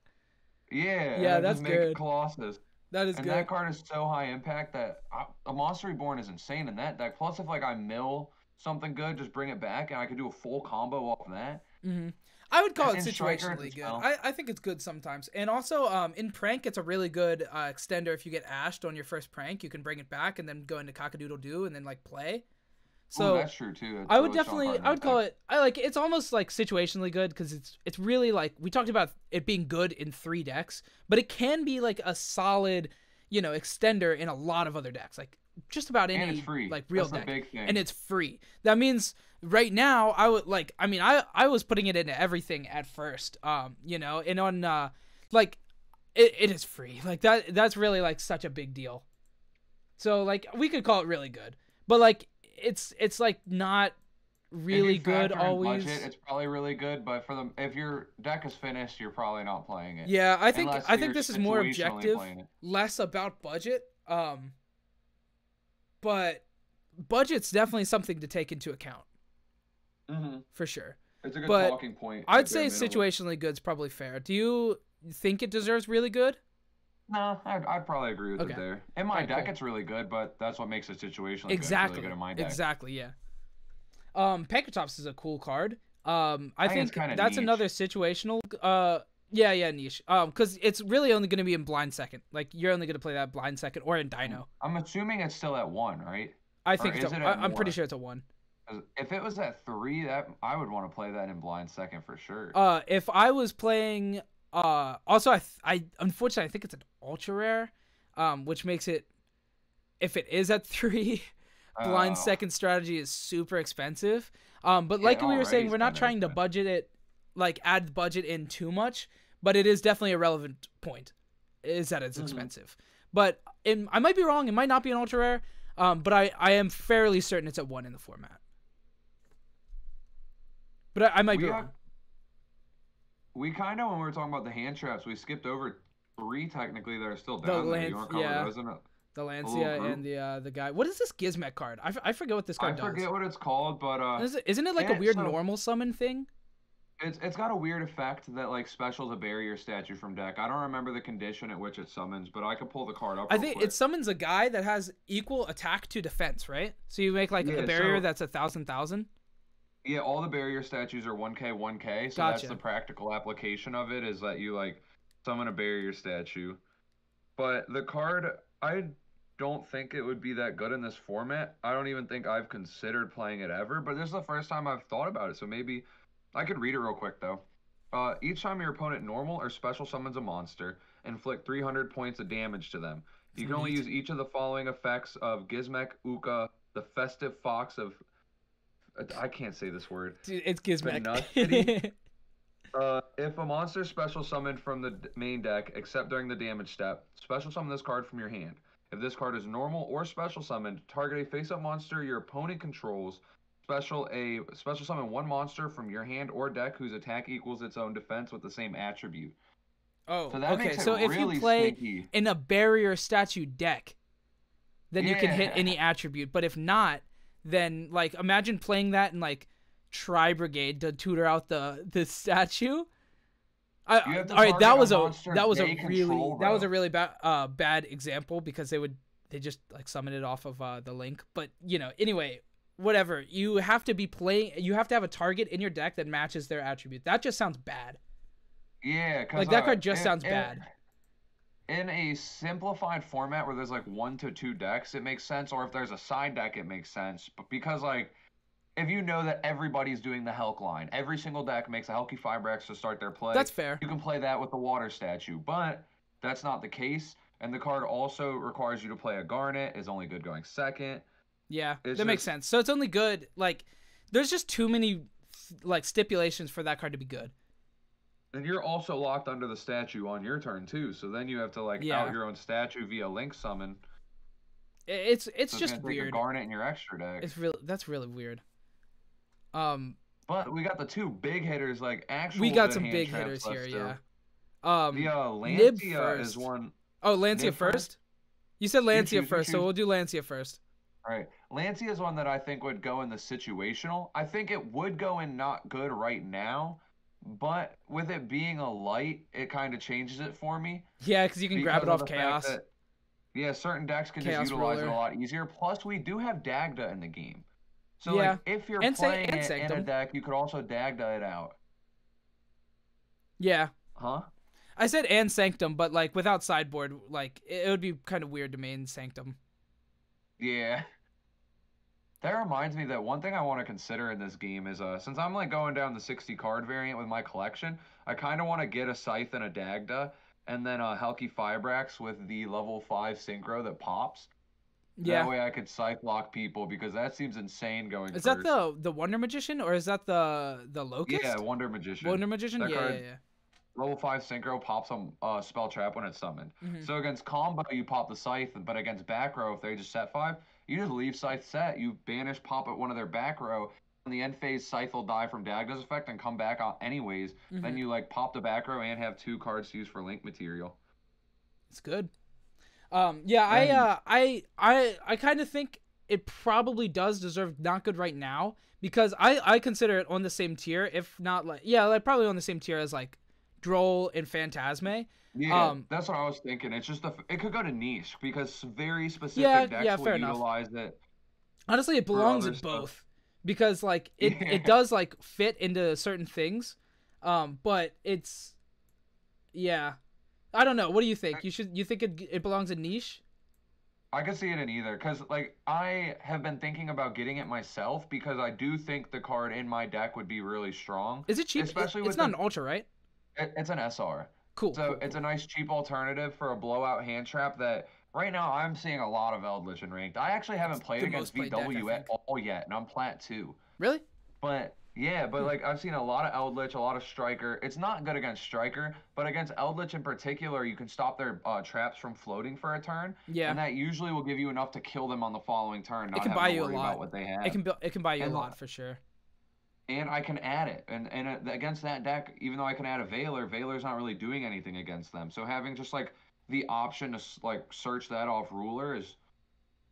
Yeah, yeah, that's good. Colossus. That is and good. And that card is so high impact that I, a Monster Reborn is insane in that deck. Plus, if like I mill something good, just bring it back, and I could do a full combo off of that. Mm-hmm. I would call and it situationally good. I, I think it's good sometimes. And also, um, in Prank, it's a really good uh, extender. If you get ashed on your first Prank, you can bring it back and then go into Cockadoodle Doo and then like play. So ooh, that's true too. That's I would really definitely, I would call it. I like it's almost like situationally good because it's it's really like we talked about it being good in three decks, but it can be like a solid, you know, extender in a lot of other decks. Like just about any and it's free. like real that's deck, the big thing. And it's free. That means right now I would like. I mean, I I was putting it into everything at first, um, you know, and on uh, like it it is free. Like that that's really like such a big deal. So like we could call it really good, but like. It's it's like not really good always. Budget, it's probably really good, but for the if your deck is finished, you're probably not playing it. Yeah, I think I think this is more objective, less about budget. Um, but budget's definitely something to take into account, mm-hmm. for sure. It's a good but talking point. I'd say situationally good's probably fair. Do you think it deserves really good? No, I'd, I'd probably agree with okay. it there. In my right, deck, cool. it's really good, but that's what makes it situationally exactly. good. Really good in my deck. Exactly, yeah. Um, Pankratops is a cool card. Um, I, I think, think that's niche. another situational. Uh, yeah, yeah, niche. Um, because it's really only going to be in blind second. Like you're only going to play that blind second or in Dino. I'm assuming it's still at one, right? I think so. It I'm more? pretty sure it's a one. If it was at three, that I would want to play that in blind second for sure. Uh, if I was playing, uh, also I, th I unfortunately I think it's an ultra rare, um, which makes it, if it is at three, blind oh. second strategy is super expensive. Um, but yeah, like we were saying, we're not trying to budget it, like add budget in too much. But it is definitely a relevant point, is that it's mm-hmm. expensive. But in, I might be wrong. It might not be an ultra rare. Um, but I, I am fairly certain it's at one in the format. But I, I might we be wrong. Have, we kind of, when we were talking about the hand traps, we skipped over three technically that are still down. The Lance, yeah. Those in a, the Lancia and the uh, the guy. What is this Gizmet card? I, f I forget what this card does. I forget does. what it's called, but... Uh, is it, isn't it like a weird so, normal summon thing? It's It's got a weird effect that like specials a barrier statue from deck. I don't remember the condition at which it summons, but I could pull the card up I think quick. It summons a guy that has equal attack to defense, right? So you make like yeah, a barrier so, that's a thousand thousand? Yeah, all the barrier statues are one K, one K. So gotcha. That's the practical application of it, is that you like summon a barrier statue. But the card, I don't think it would be that good in this format. I don't even think I've considered playing it ever, but this is the first time I've thought about it. So maybe I could read it real quick though. Uh, each time your opponent normal or special summons a monster, inflict three hundred points of damage to them. You can only use each of the following effects of Gizmek, Uka, the Festive Fox of... I can't say this word. Dude, it's Gizmek. Uh, if a monster special summoned from the main deck, except during the damage step, special summon this card from your hand. If this card is normal or special summoned, target a face-up monster your opponent controls. Special a special summon one monster from your hand or deck whose attack equals its own defense with the same attribute. Oh, so that okay. Makes it so if really you play sneaky. in a barrier statue deck, then yeah. you can hit any attribute. But if not, then like imagine playing that in like Tri-Brigade to tutor out the the statue. I, all right, that was a that was a really control, that was a really bad uh, bad example because they would they just like summon it off of uh, the link. But you know, anyway. Whatever, you have to be playing. You have to have a target in your deck that matches their attribute. That just sounds bad. Yeah, cause like that uh, card just in, sounds in, bad. In a simplified format where there's like one to two decks, it makes sense. Or if there's a side deck, it makes sense. But because like, if you know that everybody's doing the Helk line, every single deck makes a Helky Fibrex to start their play. That's fair. You can play that with the Water Statue, but that's not the case. And the card also requires you to play a Garnet. Is only good going second. Yeah, it's that just, makes sense. So it's only good, like, there's just too many, like, stipulations for that card to be good. And you're also locked under the statue on your turn, too. So then you have to, like, yeah. out your own statue via Link Summon. It's it's so just it's weird. Like a Garnet in your extra deck. It's real, that's really weird. Um, But we got the two big hitters, like, actually. We got some big hitters here, yeah. Um, the uh, Lancia is one. Oh, Lancia first? first? You said Lancia you first, so we'll do Lancia first. All right, Lancia is one that I think would go in the situational. I think it would go in not good right now, but with it being a light, it kind of changes it for me. Yeah, because you can grab it off Chaos. That, yeah, certain decks can Chaos just utilize Ruler. it a lot easier. Plus, we do have Dagda in the game. So yeah. like, if you're and playing and it Sanctum. in a deck, you could also Dagda it out. Yeah. Huh? I said and Sanctum, but like without sideboard, like it would be kind of weird to main Sanctum. Yeah. That reminds me that one thing I want to consider in this game is uh since I'm like going down the sixty card variant with my collection, I kind of want to get a Scythe and a Dagda and then a Helki Fibrax with the level five synchro that pops. Yeah. That way I could Scythe lock people because that seems insane going Is first. that the the Wonder Magician or is that the the Locust? Yeah, Wonder Magician. Wonder Magician? That yeah, card, yeah, yeah. Level five synchro pops a uh, spell trap when it's summoned. Mm-hmm. So against combo, you pop the Scythe, but against back row, if they just set five, you just leave Scythe set. You banish, pop at one of their back row. In the end phase, Scythe will die from Dagda's effect and come back out anyways. Mm-hmm. Then you like pop the back row and have two cards to use for link material. It's good. Um, yeah, and... I, uh, I, I, I kind of think it probably does deserve not good right now because I, I consider it on the same tier, if not like yeah, like probably on the same tier as like. Droll and Phantasme. Yeah, um, that's what I was thinking. It's just a, it could go to niche because very specific yeah, decks yeah, will fair utilize enough. it. Honestly, it belongs in both because like it it does like fit into certain things, um, but it's yeah, I don't know. What do you think? You should you think it it belongs in niche? I could see it in either, because like I have been thinking about getting it myself because I do think the card in my deck would be really strong. Is it cheap? Especially it, it's with not the, an ultra, right? It, it's an S R. Cool. So cool, it's cool. a nice cheap alternative for a blowout hand trap that right now I'm seeing a lot of Eldlich in ranked. I actually haven't it's played against played V W deck, at all yet, and I'm plat two. Really? But yeah, but like I've seen a lot of Eldlich, a lot of Striker. It's not good against Striker, but against Eldlich in particular, you can stop their uh, traps from floating for a turn. Yeah, and that usually will give you enough to kill them on the following turn. Not it can buy you a lot. What they have. It can it can buy you and, a lot for sure. And I can add it, and and against that deck, even though I can add a Valor, Valor's not really doing anything against them. So having just like the option to like search that off Ruler is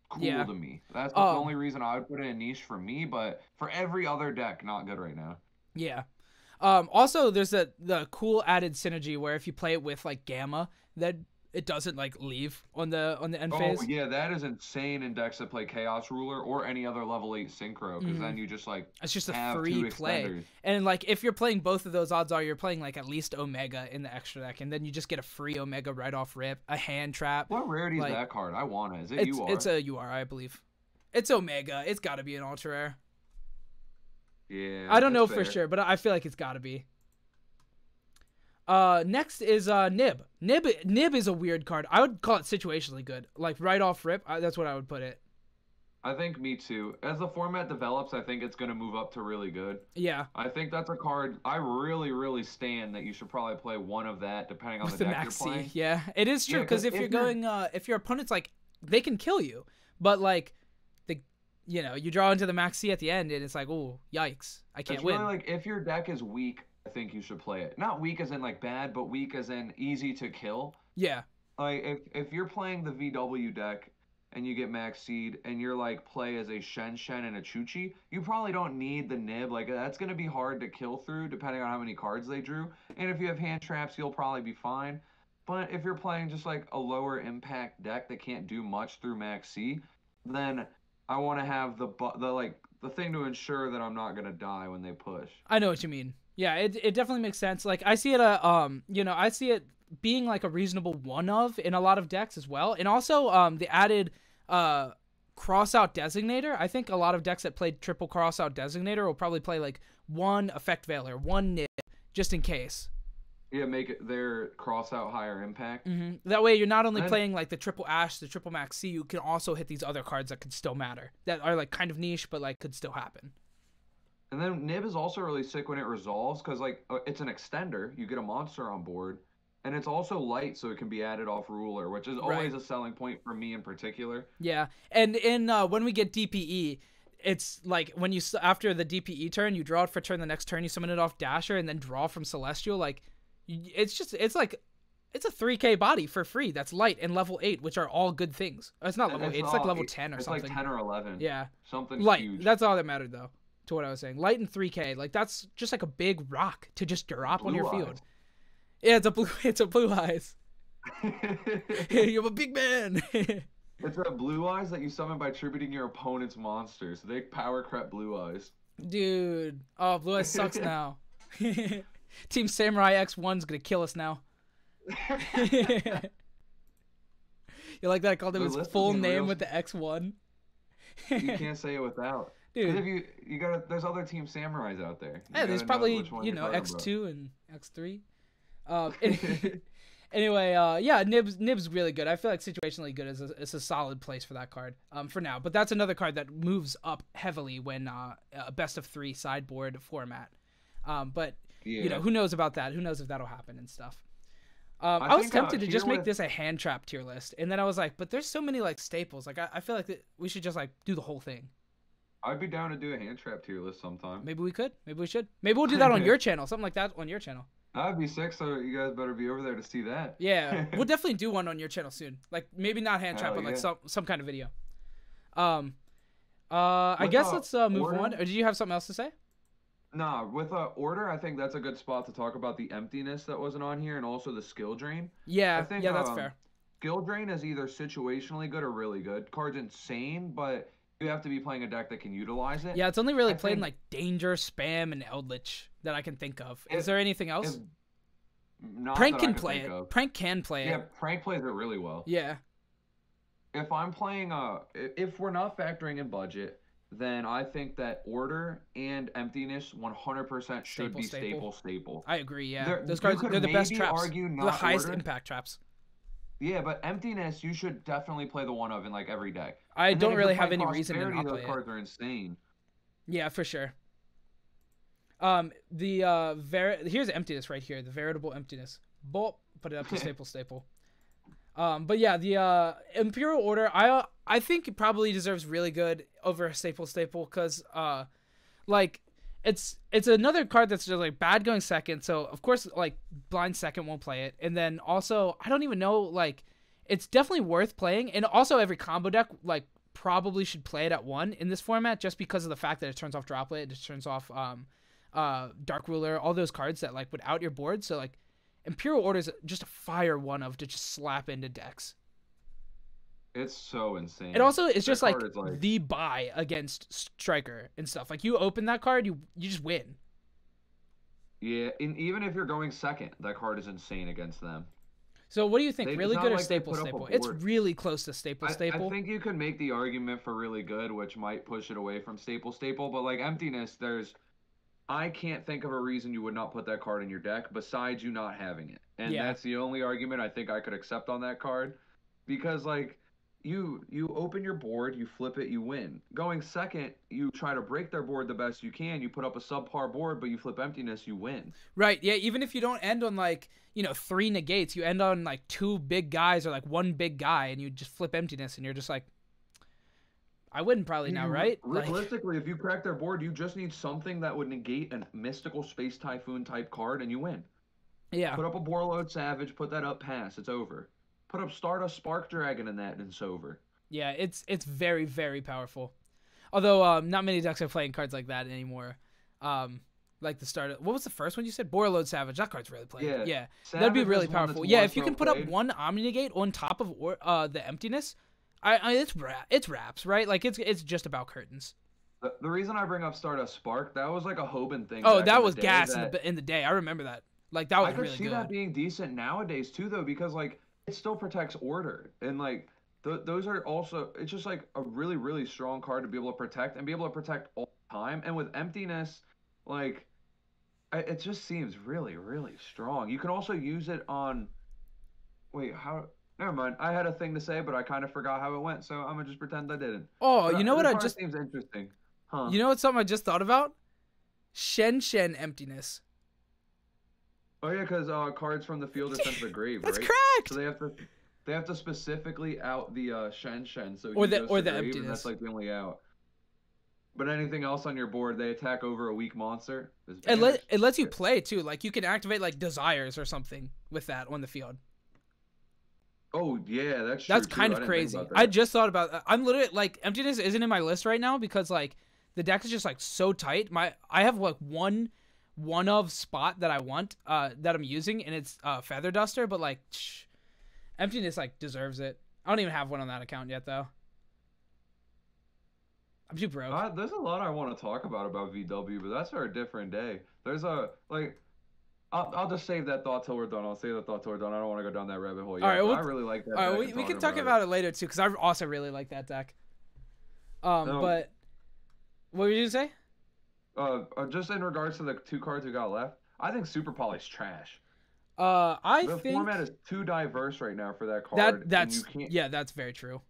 cool yeah. to me. That's um, the only reason I would put it in niche for me, but for every other deck, not good right now. Yeah. Um, also, there's the, the cool added synergy where if you play it with like Gamma, then it doesn't like leave on the on the end oh, phase. Oh yeah, that is insane in decks that play Chaos Ruler or any other level eight synchro, because mm-hmm. then you just like it's just a free play. Extenders. And like if you're playing both of those, odds are you're playing like at least Omega in the extra deck, and then you just get a free Omega right off rip, a hand trap. What rarity like, is that card? I want it. Is it it's, U R? It's a U R, I believe. It's Omega. It's got to be an ultra rare. Yeah. I don't know fair. for sure, but I feel like it's got to be. Uh, next is uh, Nib. Nib. Nib is a weird card. I would call it situationally good. Like, right off rip, I, that's what I would put it. I think me too. As the format develops, I think it's going to move up to really good. Yeah. I think that's a card I really, really stand that you should probably play one of that, depending on With the, the deck Maxi, you're playing. Yeah, it is true, because yeah, if, if you're going, uh, if your opponent's, like, they can kill you, but, like, you know, you draw into the Maxi at the end, and it's like, oh, yikes, I can't it's win. Really like, if your deck is weak, I think you should play it. Not weak as in like bad, but weak as in easy to kill. Yeah. Like if if you're playing the V W deck and you get Max Seed and you're like play as a Shen Shen and a Choochie, you probably don't need the Nib. Like that's gonna be hard to kill through depending on how many cards they drew. And if you have hand traps, you'll probably be fine. But if you're playing just like a lower impact deck that can't do much through Max Seed, then I want to have the the like the thing to ensure that I'm not gonna die when they push. I know what you mean. Yeah, it it definitely makes sense. Like I see it a um you know I see it being like a reasonable one of in a lot of decks as well, and also um the added uh cross out designator. I think a lot of decks that played triple cross out designator will probably play like one effect Valor, one Nib, just in case. Yeah, make it their cross out higher impact. Mm-hmm. That way you're not only then, playing like the triple Ash, the triple Maxi, you can also hit these other cards that could still matter, that are like kind of niche but like could still happen. And then Nib is also really sick when it resolves, because like it's an extender. You get a monster on board, and it's also light, so it can be added off Ruler, which is always right. a selling point for me in particular. Yeah, and in uh, when we get D P E, it's like when you after the D P E turn, you draw it for a turn. The next turn, you summon it off Dasher, and then draw from Celestial. Like, it's just it's like it's a three K body for free. That's light and level eight, which are all good things. It's not level it's eight. It's like level eight, ten or it's something. It's like ten or eleven. Yeah, something light. Huge. That's all that mattered though. To what I was saying, light and three K, like that's just like a big rock to just drop blue on your eyes. field. Yeah, it's a blue, it's a blue eyes. You're a big man. It's a blue eyes that you summon by tributing your opponent's monsters. They power crap blue eyes. Dude, oh blue eyes sucks now. Team Samurai X one's gonna kill us now. You like that? I called him his full name real... with the X one. You can't say it without. Dude, if you you got there's other Team Samurais out there. You yeah, there's probably know you know X two about. and X three. Um, anyway, uh, yeah, Nib's Nib's really good. I feel like situationally good is a, is a solid place for that card um, for now. But that's another card that moves up heavily when uh, a best of three sideboard format. Um, but yeah. you know who knows about that? Who knows if that'll happen and stuff. Um, I, I was tempted to just with... make this a hand trap tier list, and then I was like, but there's so many like staples. Like I, I feel like that we should just like do the whole thing. I'd be down to do a hand trap tier list sometime. Maybe we could. Maybe we should. Maybe we'll do that on your channel. Something like that on your channel. That'd be sick, so you guys better be over there to see that. Yeah. We'll definitely do one on your channel soon. Like, maybe not hand trap, Hell but, like, yeah. some, some kind of video. Um, uh, I guess let's uh, move order? on. Or did you have something else to say? Nah, with uh, order, I think that's a good spot to talk about the emptiness that wasn't on here and also the skill drain. Yeah, I think, yeah, that's um, fair. Skill drain is either situationally good or really good. Card's insane, but... you have to be playing a deck that can utilize it. Yeah, it's only really I played in like Danger, Spam, and Eldlich that I can think of. Is if, there anything else? Not Prank can play it. Of. Prank can play yeah, it. Yeah, Prank plays it really well. Yeah. If I'm playing, uh, if we're not factoring in budget, then I think that order and emptiness one hundred percent should be staple, staple. staple. I agree, yeah. They're, Those cards, they're the best traps. They're the highest order. impact traps. Yeah, but emptiness, you should definitely play the one of in like every deck. I and don't really have any reason to not play it. Those cards are insane. Yeah, for sure. Um, the uh, ver here's emptiness right here. The veritable emptiness. Boop, put it up to staple, staple. Um, but yeah, the uh, Imperial Order, I I think it probably deserves really good over a staple staple because, uh, like, it's it's another card that's just like bad going second. So of course, like blind second won't play it, and then also I don't even know like it's definitely worth playing, and also every combo deck like probably should play it at one in this format just because of the fact that it turns off Droplet, it turns off um, uh, Dark Ruler, all those cards that like would out your board. So like. Imperial Order is just a fire one of to just slap into decks. It's so insane. And also, it's just like, like the buy against Striker and stuff. Like, you open that card, you, you just win. Yeah, and even if you're going second, that card is insane against them. So what do you think? They, really good or like staple staple? It's really close to staple I, staple. I think you could make the argument for really good, which might push it away from staple staple. But, like, emptiness, there's... I can't think of a reason you would not put that card in your deck besides you not having it. And yeah. that's the only argument I think I could accept on that card. Because, like, you you open your board, you flip it, you win. Going second, you try to break their board the best you can. You put up a subpar board, but you flip emptiness, you win. Right, yeah, even if you don't end on, like, you know, three negates, you end on, like, two big guys or, like, one big guy, and you just flip emptiness, and you're just like... I wouldn't probably now, right? Realistically, like, if you crack their board, you just need something that would negate a mystical space typhoon type card, and you win. Yeah. Put up a Borload Savage, put that up, pass, it's over. Put up Stardust Spark Dragon in that, and it's over. Yeah, it's it's very, very powerful. Although, um, not many decks are playing cards like that anymore. Um, like the start of, what was the first one you said? Borload Savage, that card's really played. Yeah, yeah. That'd be really powerful. Yeah, if you can put played. up one Omni Negate on top of or, uh, the Emptiness... I, I it's wrap, it's wraps, right? Like it's it's just about curtains. The, the reason I bring up Stardust Spark, that was like a Hoban thing. Oh, that was gas in the in the day. I remember that. Like that was really good. I could see that being decent nowadays too, though, because like it still protects order, and like th those are also. It's just like a really really strong card to be able to protect and be able to protect all the time. And with emptiness, like I, it just seems really really strong. You can also use it on. Wait, how? Never mind. I had a thing to say, but I kind of forgot how it went, so I'm gonna just pretend I didn't. Oh, but you know what I just seems interesting, huh? You know what's something I just thought about? Shen Shen emptiness. Oh yeah, because uh, cards from the field are sent to the grave. That's right? correct. So they have to, they have to specifically out the uh, Shen Shen. So or the or the, the grave, emptiness. That's like the only out. But anything else on your board, they attack over a weak monster. It let it lets you play too. Like you can activate like desires or something with that on the field. Oh yeah, that's that's true, kind too. of I crazy. That. I just thought about that. I'm literally like emptiness isn't in my list right now because like the deck is just like so tight. My I have like one one of spot that I want uh, that I'm using, and it's uh, Feather Duster. But like shh, emptiness like deserves it. I don't even have one on that account yet though. I'm too broke. Uh, there's a lot I want to talk about about V W, but that's for a different day. There's a like. I'll, I'll just save that thought till we're done. I'll save that thought till we're done. I don't want to go down that rabbit hole yet. All right, we'll, I really like that. All right, we, we can talk about it later, too, because I also really like that deck. Um, no. But what were you going to say? Uh, just in regards to the two cards we got left, I think Super Poly's trash. Uh, I the think... format is too diverse right now for that card. That, that's, you can't... Yeah, that's very true.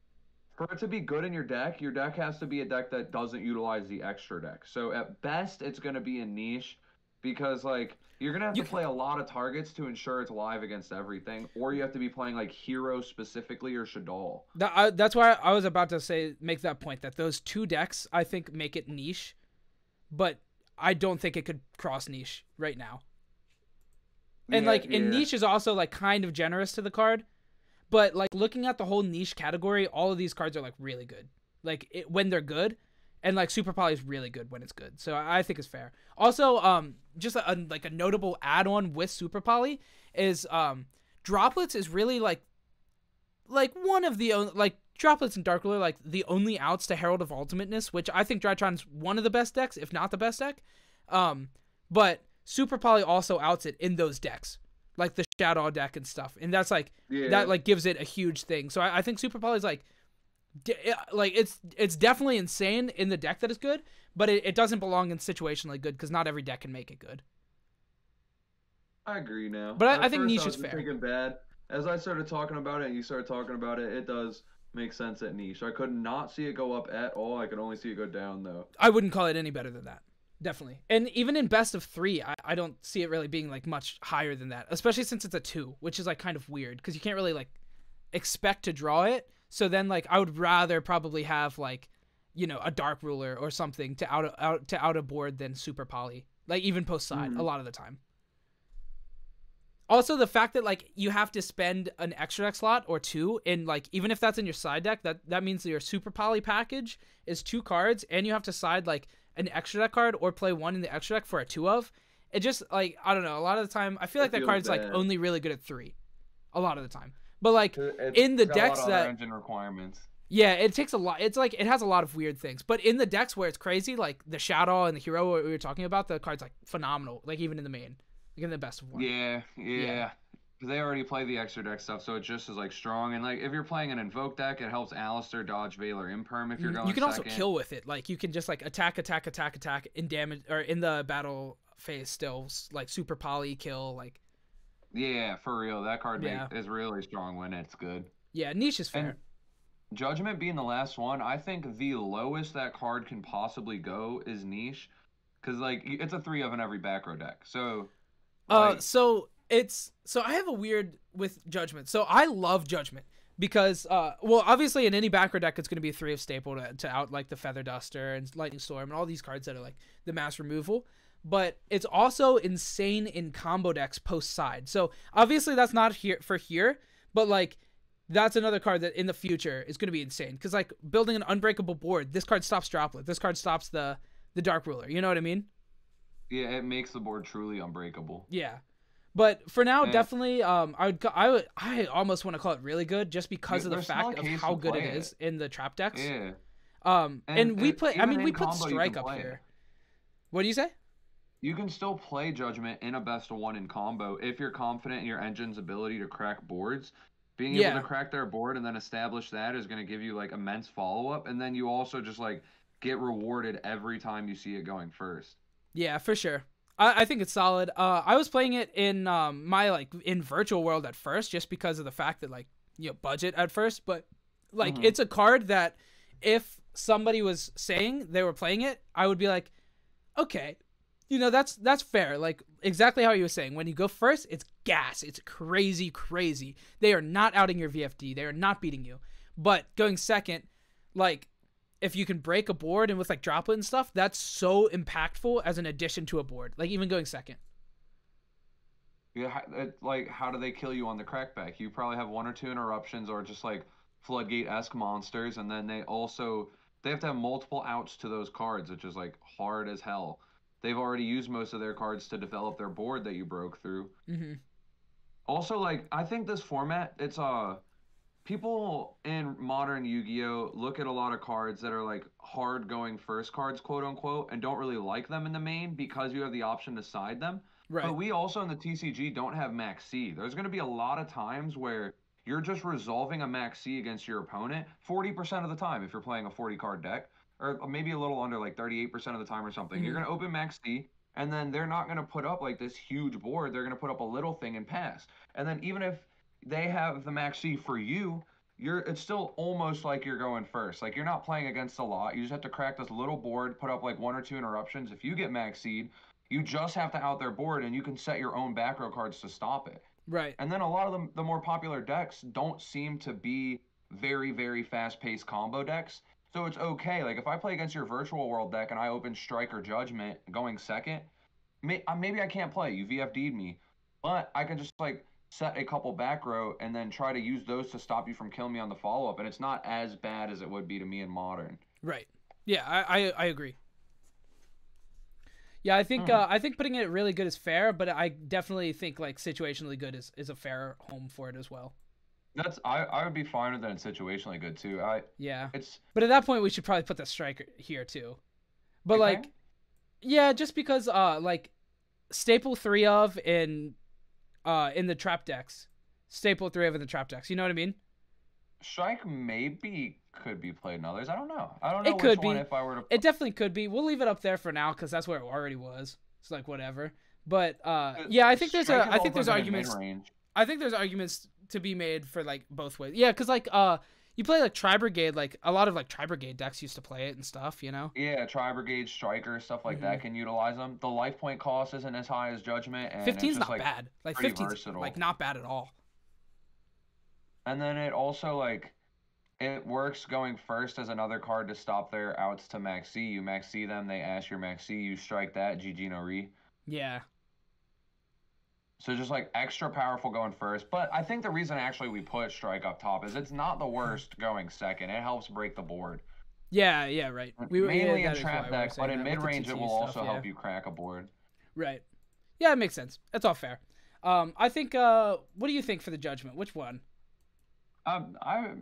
For it to be good in your deck, your deck has to be a deck that doesn't utilize the extra deck. So at best, it's going to be a niche because, like... You're going to have you to play a lot of targets to ensure it's live against everything, or you have to be playing, like, Hero specifically or Shadal. That, I, that's why I was about to say make that point, that those two decks, I think, make it niche, but I don't think it could cross niche right now. And, yeah, like, yeah. and niche is also, like, kind of generous to the card, but, like, looking at the whole niche category, all of these cards are, like, really good. Like, it, when they're good... And, like, Super Poly is really good when it's good. So, I think it's fair. Also, um, just, a, a, like, a notable add-on with Super Poly is um, Droplets is really, like, like, one of the, like, Droplets and Dark Ruler, like, the only outs to Herald of Ultimateness, which I think Drytron's one of the best decks, if not the best deck. Um, but Super Poly also outs it in those decks, like the Shadow deck and stuff. And that's, like, yeah. that, like, gives it a huge thing. So I, I think Super Poly's, like, d like it's it's definitely insane in the deck that is good, but it, it doesn't belong in situationally good because not every deck can make it good. I agree now. But I, I think niche I is fair. Thinking bad. As I started talking about it and you started talking about it, it does make sense at niche. I could not see it go up at all. I could only see it go down, though. I wouldn't call it any better than that. Definitely. And even in best of three, I, I don't see it really being, like, much higher than that, especially since it's a two, which is, like, kind of weird because you can't really, like, expect to draw it. So then, like, I would rather probably have, like, you know, a Dark Ruler or something to out, out to out a board than Super Poly, like, even post side mm. a lot of the time. Also, the fact that, like, you have to spend an extra deck slot or two, and, like, even if that's in your side deck, that, that means that your Super Poly package is two cards, and you have to side, like, an extra deck card or play one in the extra deck for a two of. It just, like, I don't know. A lot of the time, I feel like I that card's, bad. like, only really good at three. A lot of the time. But, like, it's in the decks a lot of that... engine requirements. Yeah, it takes a lot. It's, like, it has a lot of weird things. But in the decks where it's crazy, like, the Shadow and the Hero we were talking about, the card's, like, phenomenal. Like, even in the main. Like in the best of one. Yeah, yeah. Because yeah. they already play the extra deck stuff, so it just is, like, strong. And, like, if you're playing an Invoke deck, it helps Alistair dodge Valor Imperm if you're going second. You can second. also kill with it. Like, you can just, like, attack, attack, attack, attack, in damage, or in the battle phase still. Like, Super Poly kill, like... Yeah, for real. That card yeah. make, is really strong when it's good. Yeah, niche is fair. And Judgment being the last one, I think the lowest that card can possibly go is niche. Because, like, it's a three of in every back row deck, so... Uh, so it's, so I have a weird with Judgment. So I love Judgment because, uh, well, obviously in any back row deck, it's going to be a three of staple to, to out like the Feather Duster and Lightning Storm and all these cards that are like the mass removal, but it's also insane in combo decks post side. So obviously that's not here for here, but like that's another card that in the future is going to be insane. Cause like building an unbreakable board, this card stops Droplet. This card stops the, the Dark Ruler. You know what I mean? Yeah, it makes the board truly unbreakable. Yeah, but for now, and definitely, um, I would, I would, I almost want to call it really good, just because dude, of the fact of how good it, it is in the trap decks. Yeah. Um, and, and we put, I mean, we put Strike up here. What do you say? You can still play Judgment in a best of one in combo if you're confident in your engine's ability to crack boards. Being able yeah. to crack their board and then establish that is going to give you like immense follow up, and then you also just like get rewarded every time you see it going first. Yeah, for sure. I, I think it's solid. Uh, I was playing it in um, my, like, in Virtual World at first just because of the fact that, like, you know, budget at first. But, like, mm-hmm. it's a card that if somebody was saying they were playing it, I would be like, okay, you know, that's that's fair. Like, exactly how you were saying. When you go first, it's gas. It's crazy, crazy. They are not outing your V F D. They are not beating you. But going second, like... if you can break a board and with like Droplet and stuff, that's so impactful as an addition to a board. Like even going second. Yeah, like how do they kill you on the crackback? You probably have one or two interruptions or just like Floodgate-esque monsters, and then they also they have to have multiple outs to those cards, which is like hard as hell. They've already used most of their cards to develop their board that you broke through. Mm-hmm. Also, like I think this format, it's a uh, people in modern Yu-Gi-Oh! Look at a lot of cards that are like hard going first cards, quote unquote, and don't really like them in the main because you have the option to side them. Right. But we also in the T C G don't have Maxi. There's going to be a lot of times where you're just resolving a Maxi against your opponent forty percent of the time if you're playing a forty card deck, or maybe a little under like thirty-eight percent of the time or something. Mm-hmm. You're going to open Maxi. And then they're not going to put up like this huge board. They're going to put up a little thing and pass. And then even if they have the Maxi for you, you're it's still almost like you're going first. Like you're not playing against a lot. You just have to crack this little board, put up like one or two interruptions. If you get Maxied, you just have to out their board and you can set your own back row cards to stop it. Right. And then a lot of the, the more popular decks don't seem to be very, very fast-paced combo decks. So it's okay. Like if I play against your Virtual World deck and I open Striker Judgment going second, may, maybe I can't play. You V F D'd me. But I can just like... set a couple back row and then try to use those to stop you from killing me on the follow-up, and it's not as bad as it would be to me in modern. Right. Yeah, I I, I agree. Yeah, I think mm. uh, I think putting it really good is fair, but I definitely think like situationally good is, is a fair home for it as well. That's I, I would be fine with that in situationally good too. I yeah. It's but at that point we should probably put the Striker here too. But okay. like yeah, just because uh like staple three of in uh in the trap decks. Staple three of in the trap decks. You know what I mean? Strike maybe could be played in others. I don't know. I don't know it which could one be. If I were to It definitely could be. We'll leave it up there for now cuz that's where it already was. It's like whatever. But uh it, yeah, I think there's a I think there's arguments I think there's arguments to be made for like both ways. Yeah, cuz like uh you play like Tri-Brigade, like a lot of like Tri-Brigade decks used to play it and stuff, you know. Yeah, Tri-Brigade, Striker, stuff like mm-hmm. that can utilize them. The life point cost isn't as high as Judgment, and fifteen's it's just not like bad. Like fifteen's like not bad at all. And then it also like it works going first as another card to stop their outs to Maxi. You Maxi them, they Ash your Maxi, you strike that, G G no re. Yeah. So just like extra powerful going first. But I think the reason actually we put Strike up top is it's not the worst going second. It helps break the board. Yeah, yeah, right. We mainly in trap deck, but in mid range it will also help you crack a board. Right. Yeah, it makes sense. That's all fair. Um, I think. Uh, what do you think for the Judgment? Which one? Um, I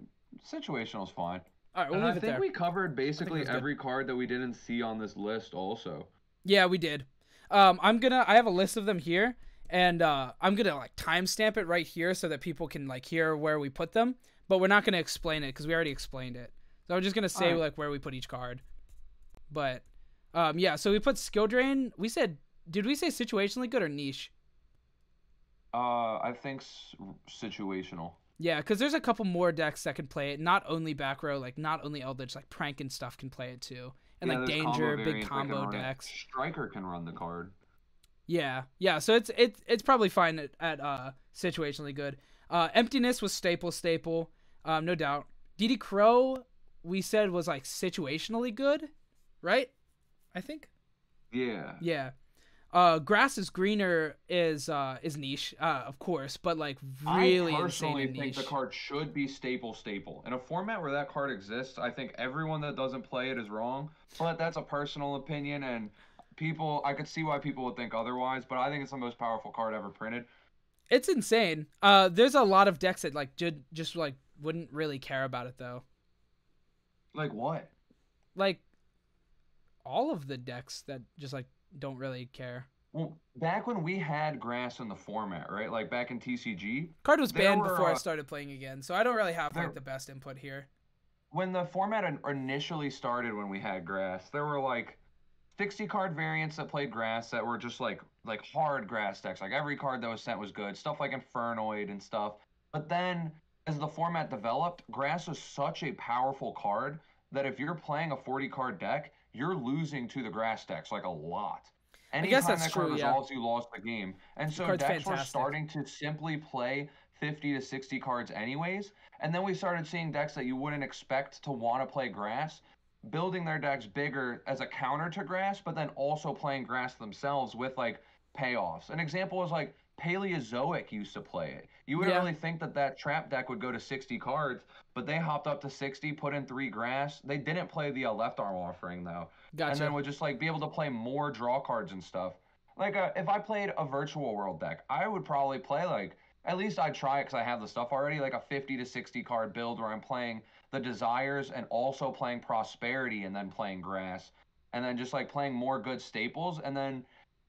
situational is fine. All right, we'll leave it there. I think we covered basically every card that we didn't see on this list. Also. Yeah, we did. Um, I'm gonna. I have a list of them here. And uh, I'm going to like timestamp it right here so that people can like hear where we put them. But we're not going to explain it because we already explained it. So I'm just going to say right. like where we put each card. But um, yeah, so we put Skill Drain. We said, did we say situationally good or niche? Uh, I think s situational. Yeah, because there's a couple more decks that can play it. Not only back row, like not only Eldlich, like Prank and stuff can play it too. And yeah, like Danger, combo big combo decks. Striker can run the card. Yeah, yeah. So it's it's it's probably fine at, at uh situationally good. Uh, emptiness was staple staple, um, no doubt. D D. Crow we said was like situationally good, right? I think. Yeah. Yeah. Uh, grass is greener is uh is niche, uh of course, but like really I personally insane think niche. The card should be staple staple in a format where that card exists. I think everyone that doesn't play it is wrong, but that's a personal opinion and. People, I could see why people would think otherwise, but I think it's the most powerful card ever printed. It's insane. Uh, there's a lot of decks that like did, just like wouldn't really care about it though. Like what? Like all of the decks that just like don't really care. Well, back when we had grass in the format, right? Like back in T C G, card was banned were, before uh, I started playing again, so I don't really have there, like the best input here. When the format initially started, when we had grass, there were like. sixty card variants that played grass that were just like like hard grass decks. Like every card that was sent was good. Stuff like Infernoid and stuff. But then as the format developed, grass was such a powerful card that if you're playing a forty card deck, you're losing to the grass decks like a lot. Anytime I guess that's that card true, resolves, yeah. you lost the game. And so decks fantastic. were starting to simply play fifty to sixty cards anyways. And then we started seeing decks that you wouldn't expect to want to play grass. Building their decks bigger as a counter to grass, but then also playing grass themselves with like payoffs. An example is like Paleozoic used to play it. You wouldn't yeah. really think that that trap deck would go to sixty cards, but they hopped up to sixty, put in three grass. They didn't play the uh, left arm offering though. Gotcha. And then would just like be able to play more draw cards and stuff. Like uh, if I played a virtual world deck, I would probably play like, at least I'd try it because I have the stuff already, like a fifty to sixty card build where I'm playing the desires and also playing prosperity and then playing grass and then just like playing more good staples. And then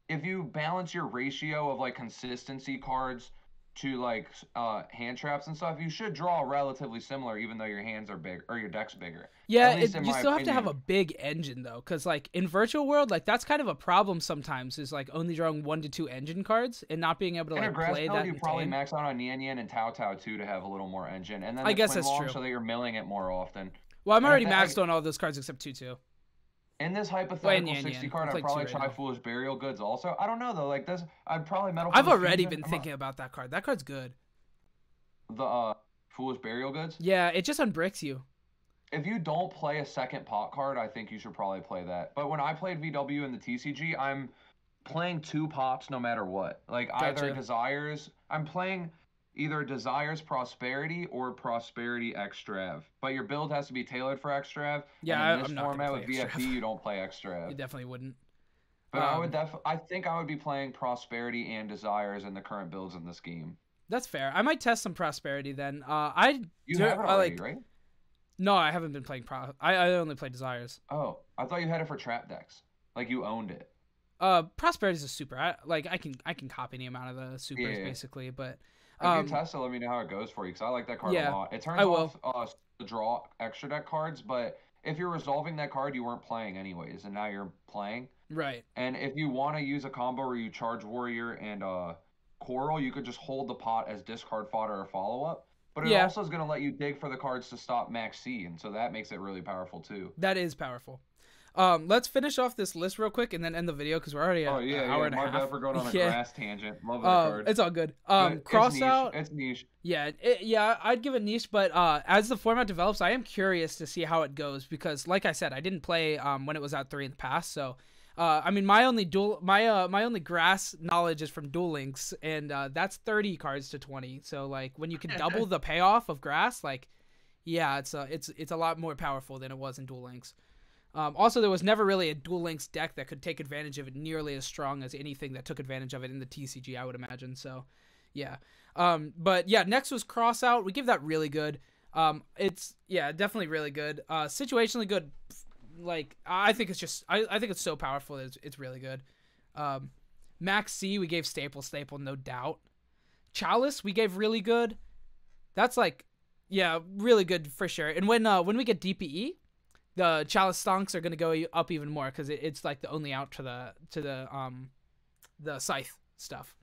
if you balance your ratio of like consistency cards to like uh hand traps and stuff, you should draw relatively similar even though your hands are big or your deck's bigger. Yeah, it, you still opinion. have to have a big engine though, because like in virtual world, like that's kind of a problem sometimes, is like only drawing one to two engine cards and not being able to like play that. You probably time. max out on Yan Yan and Tao Tao too to have a little more engine, and then I guess that's long, true. So that you're milling it more often. Well, I'm and already maxed I, on all those cards except two two. In this hypothetical Yan sixty Yan. card, I'd like probably try right Foolish Burial Goods also. I don't know though. Like this, I'd probably metal. I've already been I'm thinking a... about that card. That card's good. The uh, Foolish Burial Goods. Yeah, it just unbricks you. If you don't play a second pot card, I think you should probably play that. But when I played V W in the T C G, I'm playing two pops no matter what. Like gotcha. either Desires, I'm playing either Desires Prosperity or Prosperity Extrav. But your build has to be tailored for Extrav. Yeah, and in this I'm format not with V F D, extrav. you don't play Extrav. You definitely wouldn't. But um, I would def I think I would be playing Prosperity and Desires in the current builds in this game. That's fair. I might test some Prosperity then. Uh, I you do, have it already, I like, right? No, I haven't been playing Pro. I, I only play Desires. Oh, I thought you had it for trap decks. Like you owned it. Uh, Prosperity is a super. I, like I can I can copy any amount of the supers yeah, yeah, yeah. basically, but. Um, if you test it, let me know how it goes for you because I like that card yeah, a lot. It turns I off uh, the draw extra deck cards, but if you're resolving that card, you weren't playing anyways, and now you're playing. Right. And if you want to use a combo where you charge Warrior and uh, Coral, you could just hold the pot as discard fodder or follow-up. But it yeah. also is going to let you dig for the cards to stop Maxi, and so that makes it really powerful too. That is powerful. Um, let's finish off this list real quick and then end the video because we're already at oh, yeah, an hour yeah. and a half. Oh, yeah, we're going on a yeah. grass tangent. Love that uh, card. It's all good. Um, it's cross niche. out. It's niche. Yeah, it, yeah, I'd give it niche, but uh, as the format develops, I am curious to see how it goes because, like I said, I didn't play um, when it was out three in the past, so... Uh, I mean, my only dual, my uh, my only grass knowledge is from Duel Links, and uh, that's thirty cards to twenty. So like when you can double the payoff of grass, like, yeah, it's a it's it's a lot more powerful than it was in Duel Links. Um, also, there was never really a Duel Links deck that could take advantage of it nearly as strong as anything that took advantage of it in the T C G, I would imagine. So, yeah. Um, but yeah, next was Crossout. We give that really good. Um, it's yeah, definitely really good. Uh, situationally good. Like I think it's just I, I think it's so powerful that it's, it's really good. um Max C we gave staple staple no doubt. Chalice we gave really good. That's like yeah really good for sure. And when uh when we get D P E, the Chalice stonks are gonna go up even more because it, it's like the only out to the to the um the scythe stuff.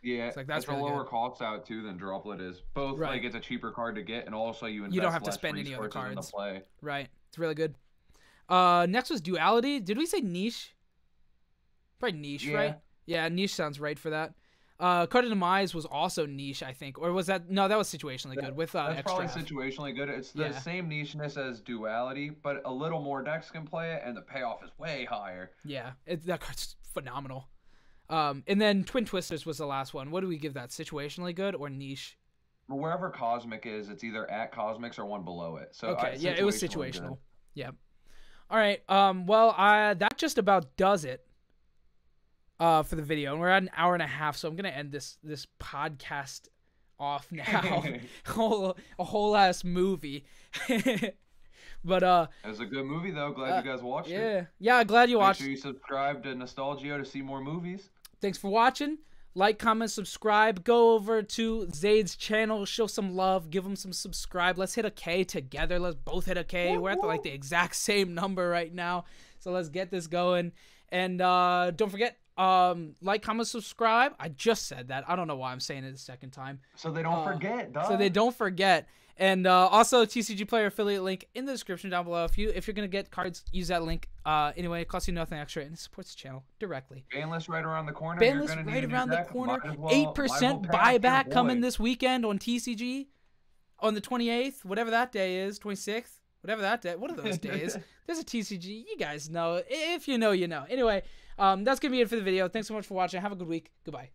Yeah, it's like that's it's really a lower good. cost out too than Droplet is. Both right. like it's a cheaper card to get and also you invest you don't have less to spend any other cards. Play. Right, it's really good. Uh, next was Duality. Did we say niche? Probably niche, yeah. right? Yeah, niche sounds right for that. Uh, Card of Demise was also niche, I think. Or was that... No, that was situationally that, good. With uh, That's probably situationally good. It's the yeah. same nicheness as Duality, but a little more decks can play it, and the payoff is way higher. Yeah, it, that card's phenomenal. Um, and then Twin Twisters was the last one. What do we give that? Situationally good or niche? Wherever Cosmic is, it's either at Cosmics or one below it. So okay, I, yeah, it was situational. Good. Yeah. All right, um, well, uh, that just about does it uh, for the video. And we're at an hour and a half, so I'm going to end this this podcast off now. whole, a whole ass movie. But uh, it was a good movie, though. Glad uh, you guys watched yeah. it. Yeah, glad you Make watched it. Make sure you subscribe to Nostalgio to see more movies. Thanks for watching. Like, comment, subscribe. Go over to Zayd's channel. Show some love. Give him some subscribe. Let's hit a K together. Let's both hit a K. We're at the, like the exact same number right now. So let's get this going. And uh, don't forget, um, like, comment, subscribe. I just said that. I don't know why I'm saying it a second time. So they don't uh, forget, dog. So they don't forget. And uh, also, T C G Player affiliate link in the description down below. If, you, if you're going to get cards, use that link. Uh, anyway, it costs you nothing extra, and it supports the channel directly. Banlist right around the corner. Banlist right need around the corner. Well, eight percent buyback coming this weekend on T C G on the twenty-eighth, whatever that day is, twenty-sixth, whatever that day. What are those days? There's a T C G. You guys know. If you know, you know. Anyway, um, that's going to be it for the video. Thanks so much for watching. Have a good week. Goodbye.